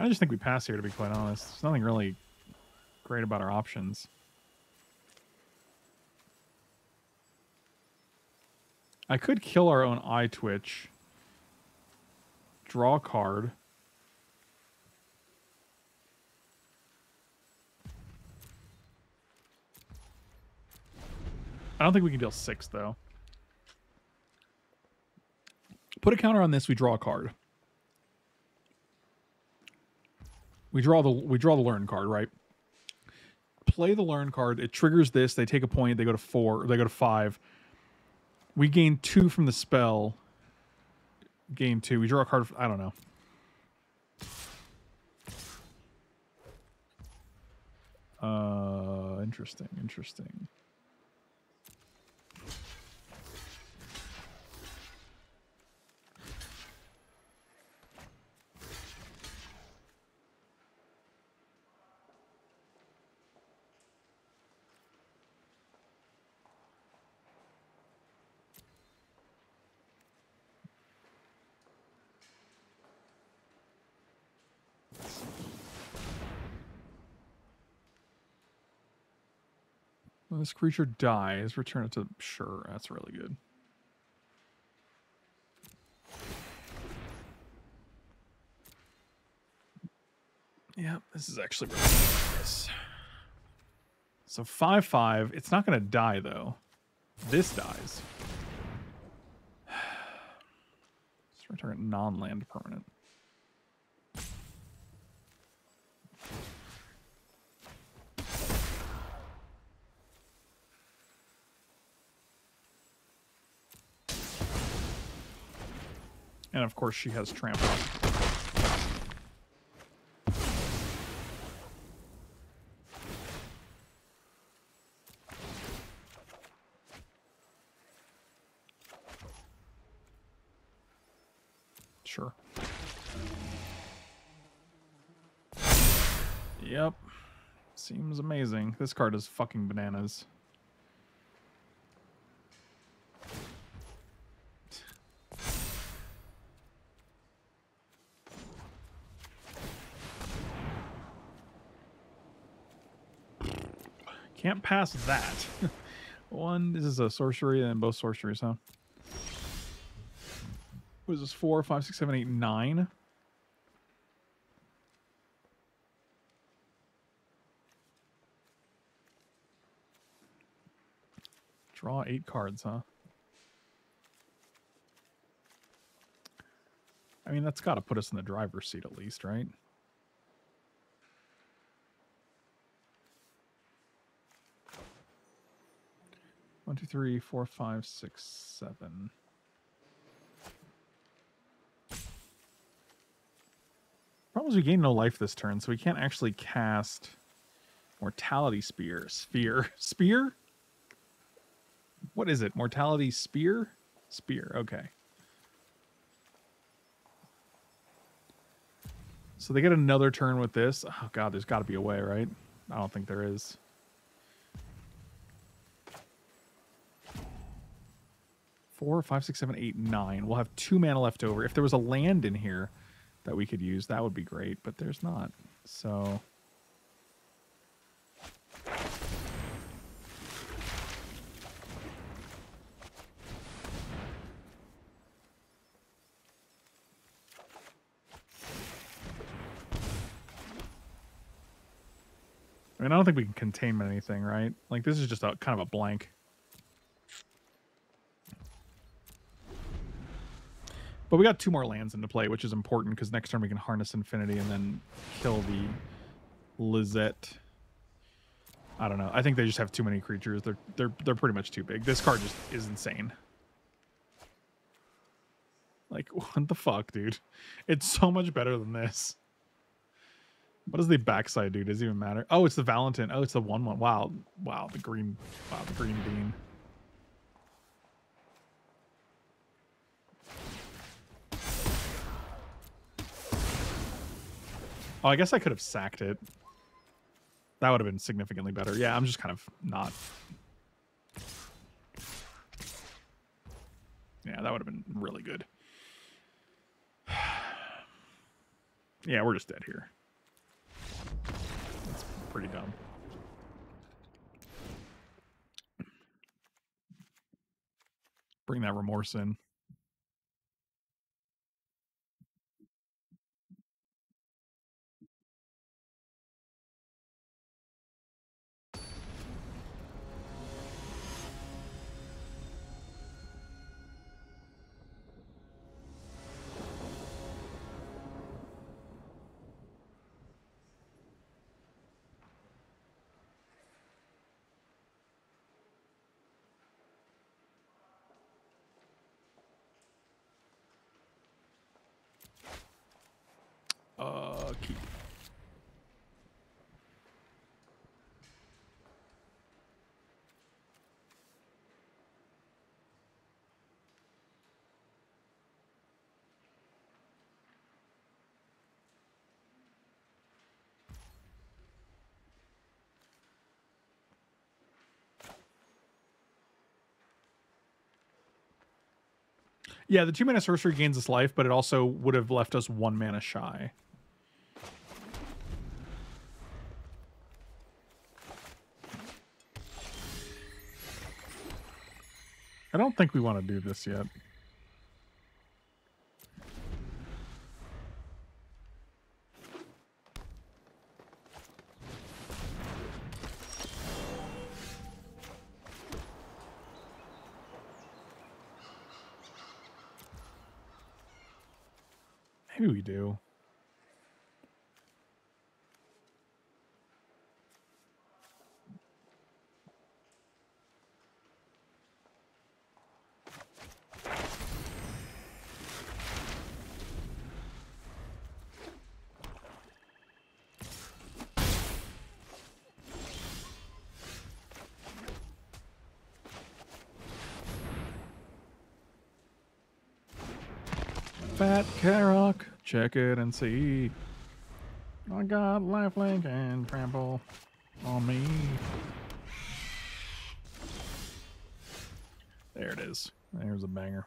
I just think we pass here, to be quite honest. There's nothing really great about our options. I could kill our own I Twitch. Draw a card. I don't think we can deal 6, though. Put a counter on this, we draw a card. We draw the learn card, right? Play the learn card. It triggers this. They take a point. They go to 4. They go to 5. We gain 2 from the spell. Gain 2. We draw a card. I don't know. Interesting. Interesting. This creature dies. Return it to... Sure, that's really good. Yeah, this is actually really nice. So 5/5. It's not going to die, though. This dies. Let's return it non-land permanent. And of course, she has trample. Sure. Yep. Seems amazing. This card is fucking bananas. Can't pass that. One, this is a sorcery, and both sorceries, huh? What is this? 4, 5, 6, 7, 8, 9. Draw 8 cards, huh? I mean, that's got to put us in the driver's seat at least, right? One, two, three, four, five, six, seven. Problem is we gain no life this turn, so we can't actually cast Mortality Spear. Spear? What is it? Mortality Spear? Spear, okay. So they get another turn with this. Oh god, there's got to be a way, right? I don't think there is. Four, five, six, seven, eight, nine. We'll have 2 mana left over. If there was a land in here that we could use, that would be great, but there's not. So I mean, I don't think we can containment anything, right? Like, this is just a kind of a blank. But we got 2 more lands into play, which is important because next turn we can Harness Infinity and then kill the Lizette. I don't know. I think they just have too many creatures. They're pretty much too big. This card just is insane. Like, what the fuck, dude? It's so much better than this. What does the backside do? Does it even matter? Oh, it's the Valentin. Oh, it's the 1/1. Wow. Wow, the green. Wow, the green bean. Oh, I guess I could have sacked it. That would have been significantly better. Yeah, I'm just kind of not. Yeah, that would have been really good. Yeah, we're just dead here. That's pretty dumb. Bring that Remorse in. Yeah, the 2-mana sorcery gains us life, but it also would have left us 1 mana shy. I don't think we want to do this yet. Maybe we do. Fat Karok, check it and see. I got lifelink and trample on me. There it is. There's a banger.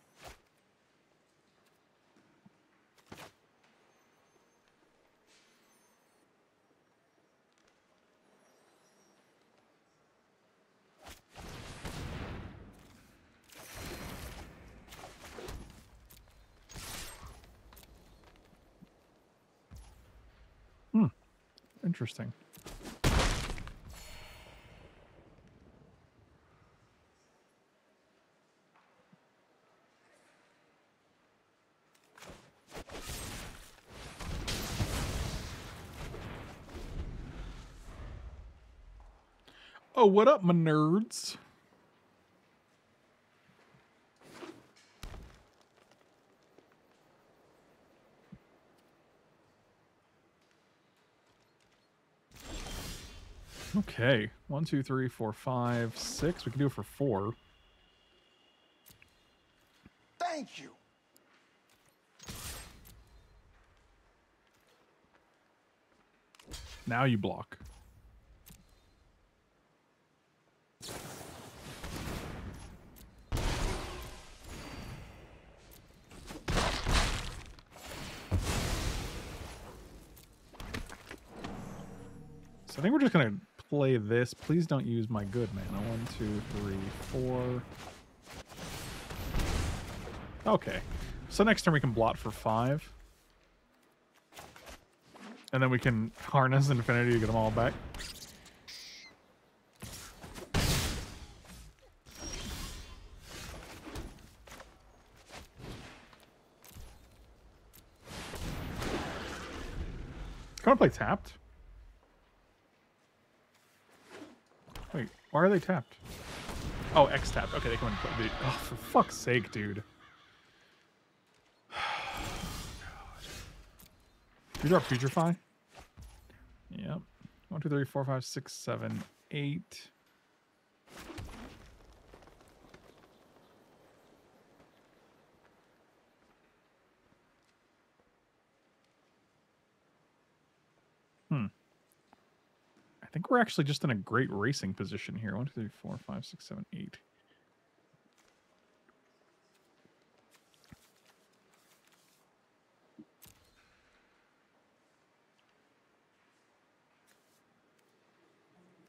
Interesting. Oh, what up, my nerds? Okay, 1, 2, 3, 4, 5, 6. We can do it for 4. Thank you. Now you block. So I think we're just gonna play this. Please don't use my good mana. 1, 2, 3, 4. Okay. So next turn we can blot for 5. And then we can harness infinity to get them all back. Can I play tapped? Wait, why are they tapped? Oh, X tapped. Okay, they come in. Oh, for fuck's sake, dude. You drop Putrefy? Yep. 1, 2, 3, 4, 5, 6, 7, 8. I think we're actually just in a great racing position here. 1, 2, 3, 4, 5, 6, 7, 8.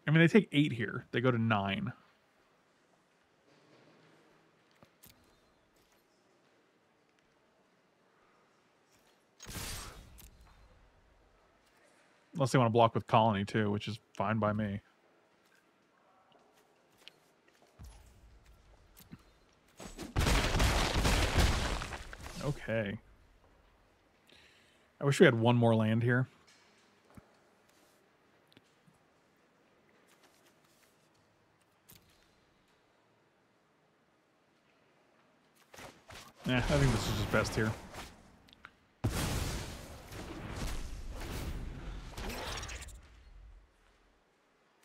I mean, they take 8 here. They go to 9. Unless they want to block with Colony, too, which is fine by me. Okay. I wish we had one more land here. Yeah, I think this is just best here.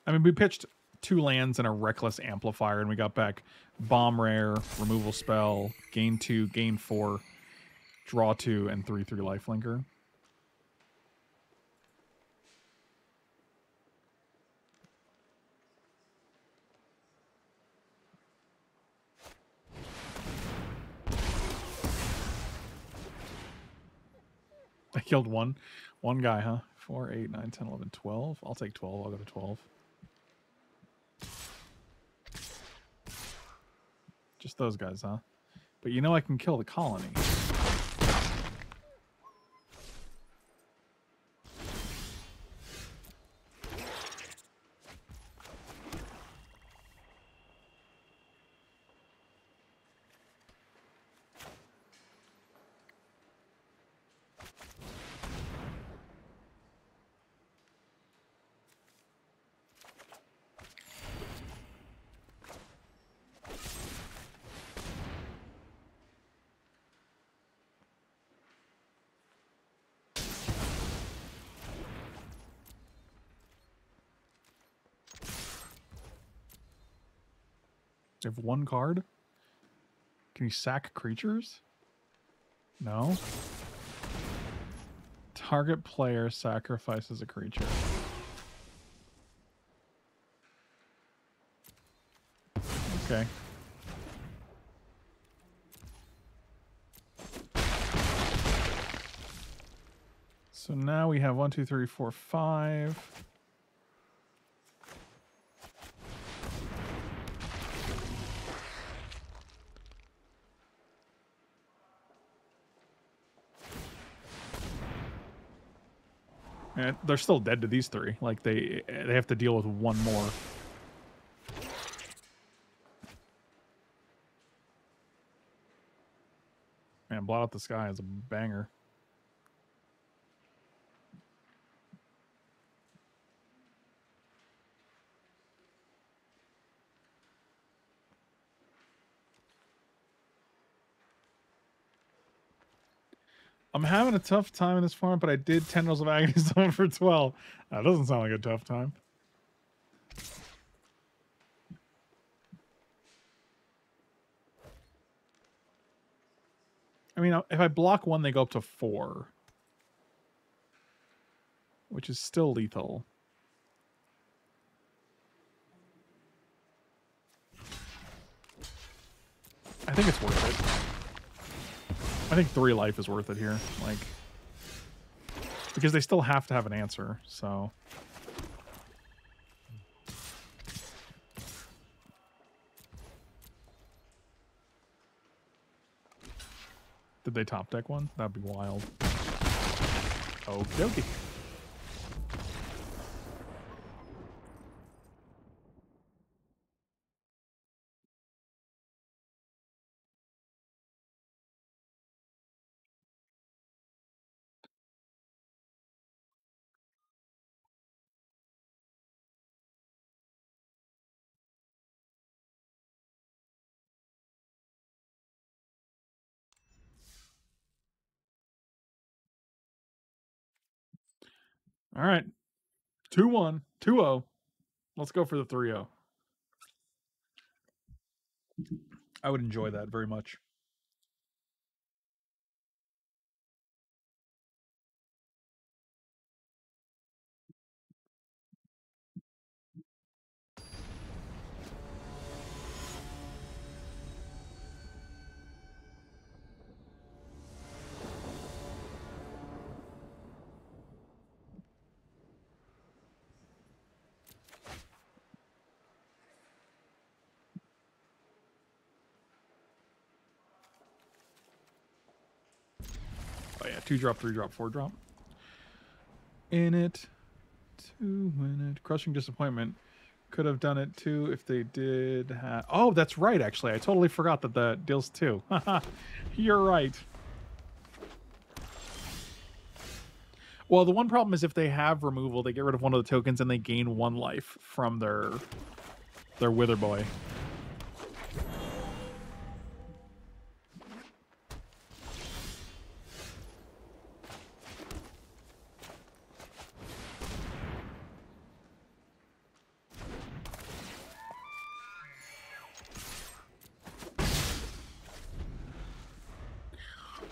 I mean, we pitched 2 lands and a Reckless Amplifier, and we got back Bomb Rare, Removal Spell, gain 2, gain 4, draw 2, and 3/3 Lifelinker. I killed one guy, huh? 4, 8, 9, 10, 11, 12. I'll take 12. I'll go to 12. Just those guys, huh? But you know I can kill the colony. I have 1 card. Can you sack creatures? No. Target player sacrifices a creature. Okay. So now we have 1, 2, 3, 4, 5. And they're still dead to these 3. Like they have to deal with 1 more. Man, Blot Out the Sky is a banger. I'm having a tough time in this farm, but I did Tendrils of Agony Stone for 12. That doesn't sound like a tough time. I mean, if I block one, they go up to 4. Which is still lethal. I think it's worth it. I think 3 life is worth it here. Like, because they still have to have an answer, so... Did they top deck one? That'd be wild. Okie dokie. All right, 2-1, 2-0. Let's go for the 3-0. I would enjoy that very much. Yeah, 2-drop, 3-drop, 4-drop. In it, 2 minute crushing disappointment. Could have done it too if they did. Oh, that's right. Actually, I totally forgot that the deals 2. You're right. Well, the one problem is if they have removal, they get rid of one of the tokens and they gain 1 life from their Wither Boy.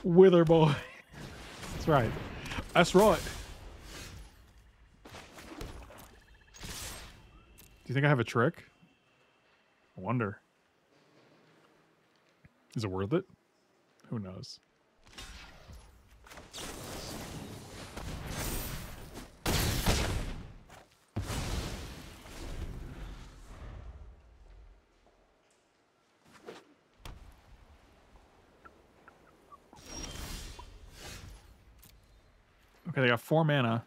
Wither Boy. That's right. That's right. Do you think I have a trick? I wonder. Is it worth it? Who knows? Okay, they got 4 mana.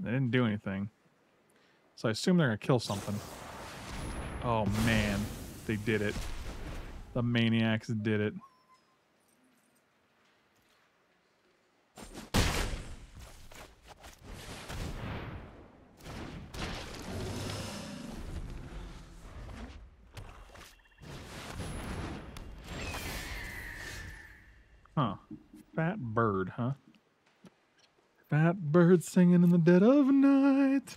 They didn't do anything. So I assume they're going to kill something. Oh, man. They did it. The Maniacs did it. Huh. Fat bird, huh? That bird singing in the dead of night.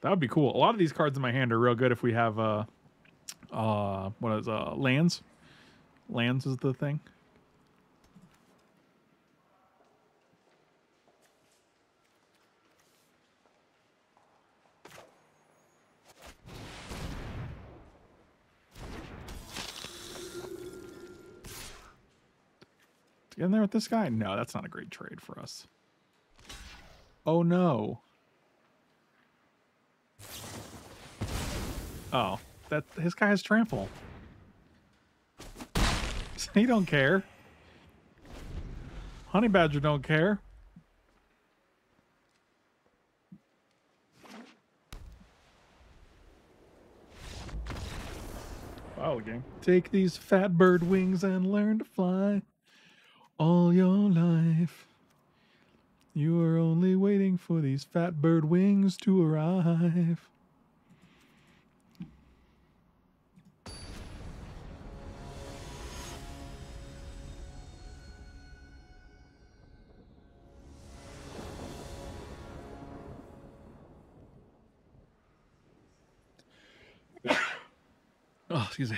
That would be cool. A lot of these cards in my hand are real good if we have lands. Lands is the thing. Get in there with this guy? No, that's not a great trade for us. Oh, no. Oh, that his guy has trample. He don't care. Honey Badger don't care. Oh, game. Take these fat bird wings and learn to fly. All your life, you are only waiting for these fat bird wings to arrive. Oh, excuse me.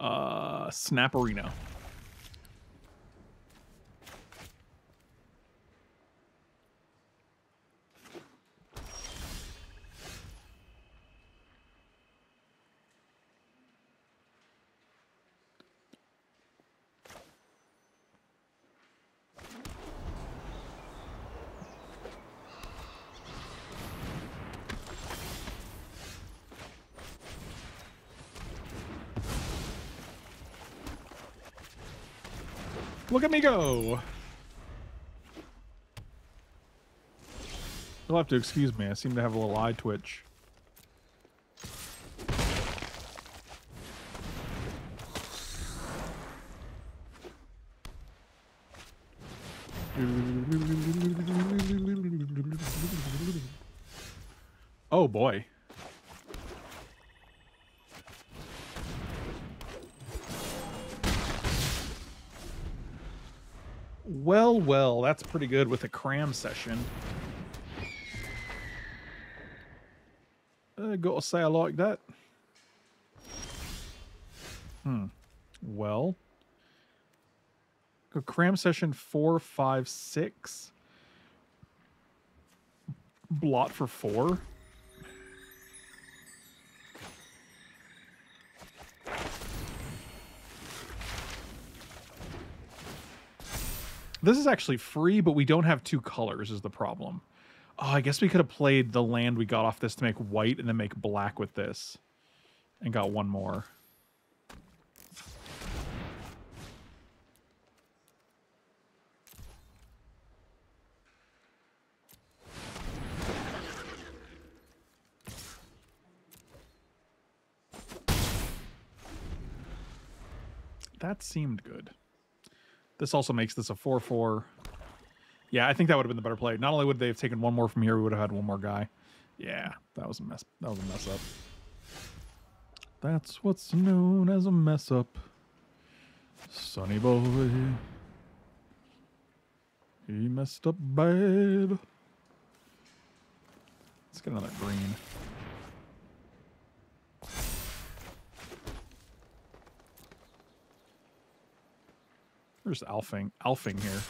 Snapperino. Look at me go! You'll have to excuse me, I seem to have a little eye twitch. Oh boy. Well, well, that's pretty good with a cram session. I gotta say I like that. Well. A cram session 4, 5, 6. Blot for 4. This is actually free, but we don't have two colors is the problem. Oh, I guess we could have played the land we got off this to make white and then make black with this. And got one more. That seemed good. This also makes this a 4-4. Yeah, I think that would have been the better play. Not only would they have taken one more from here, we would have had one more guy. Yeah, that was a mess. That was a mess up. That's what's known as a mess up. Sonny boy. He messed up bad. Let's get another green. Where's Alfing? Alfing here.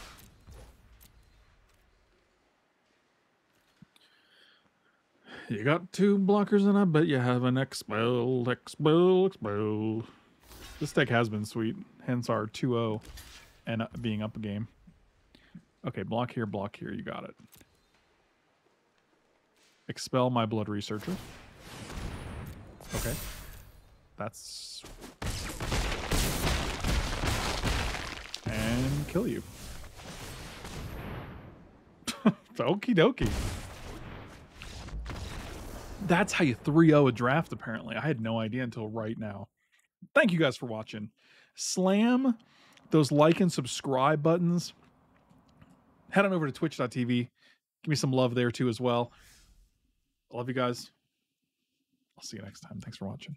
You got 2 blockers and I bet you have an expel, expel, expel. This deck has been sweet, hence our 2-0 and being up a game. Okay, block here, you got it. Expel my blood researcher. Okay. That's... and kill you. Okie dokie. That's how you 3-0 a draft, apparently. I had no idea until right now. Thank you guys for watching. Slam those like and subscribe buttons. Head on over to twitch.tv. Give me some love there, too, as well. I love you guys. I'll see you next time. Thanks for watching.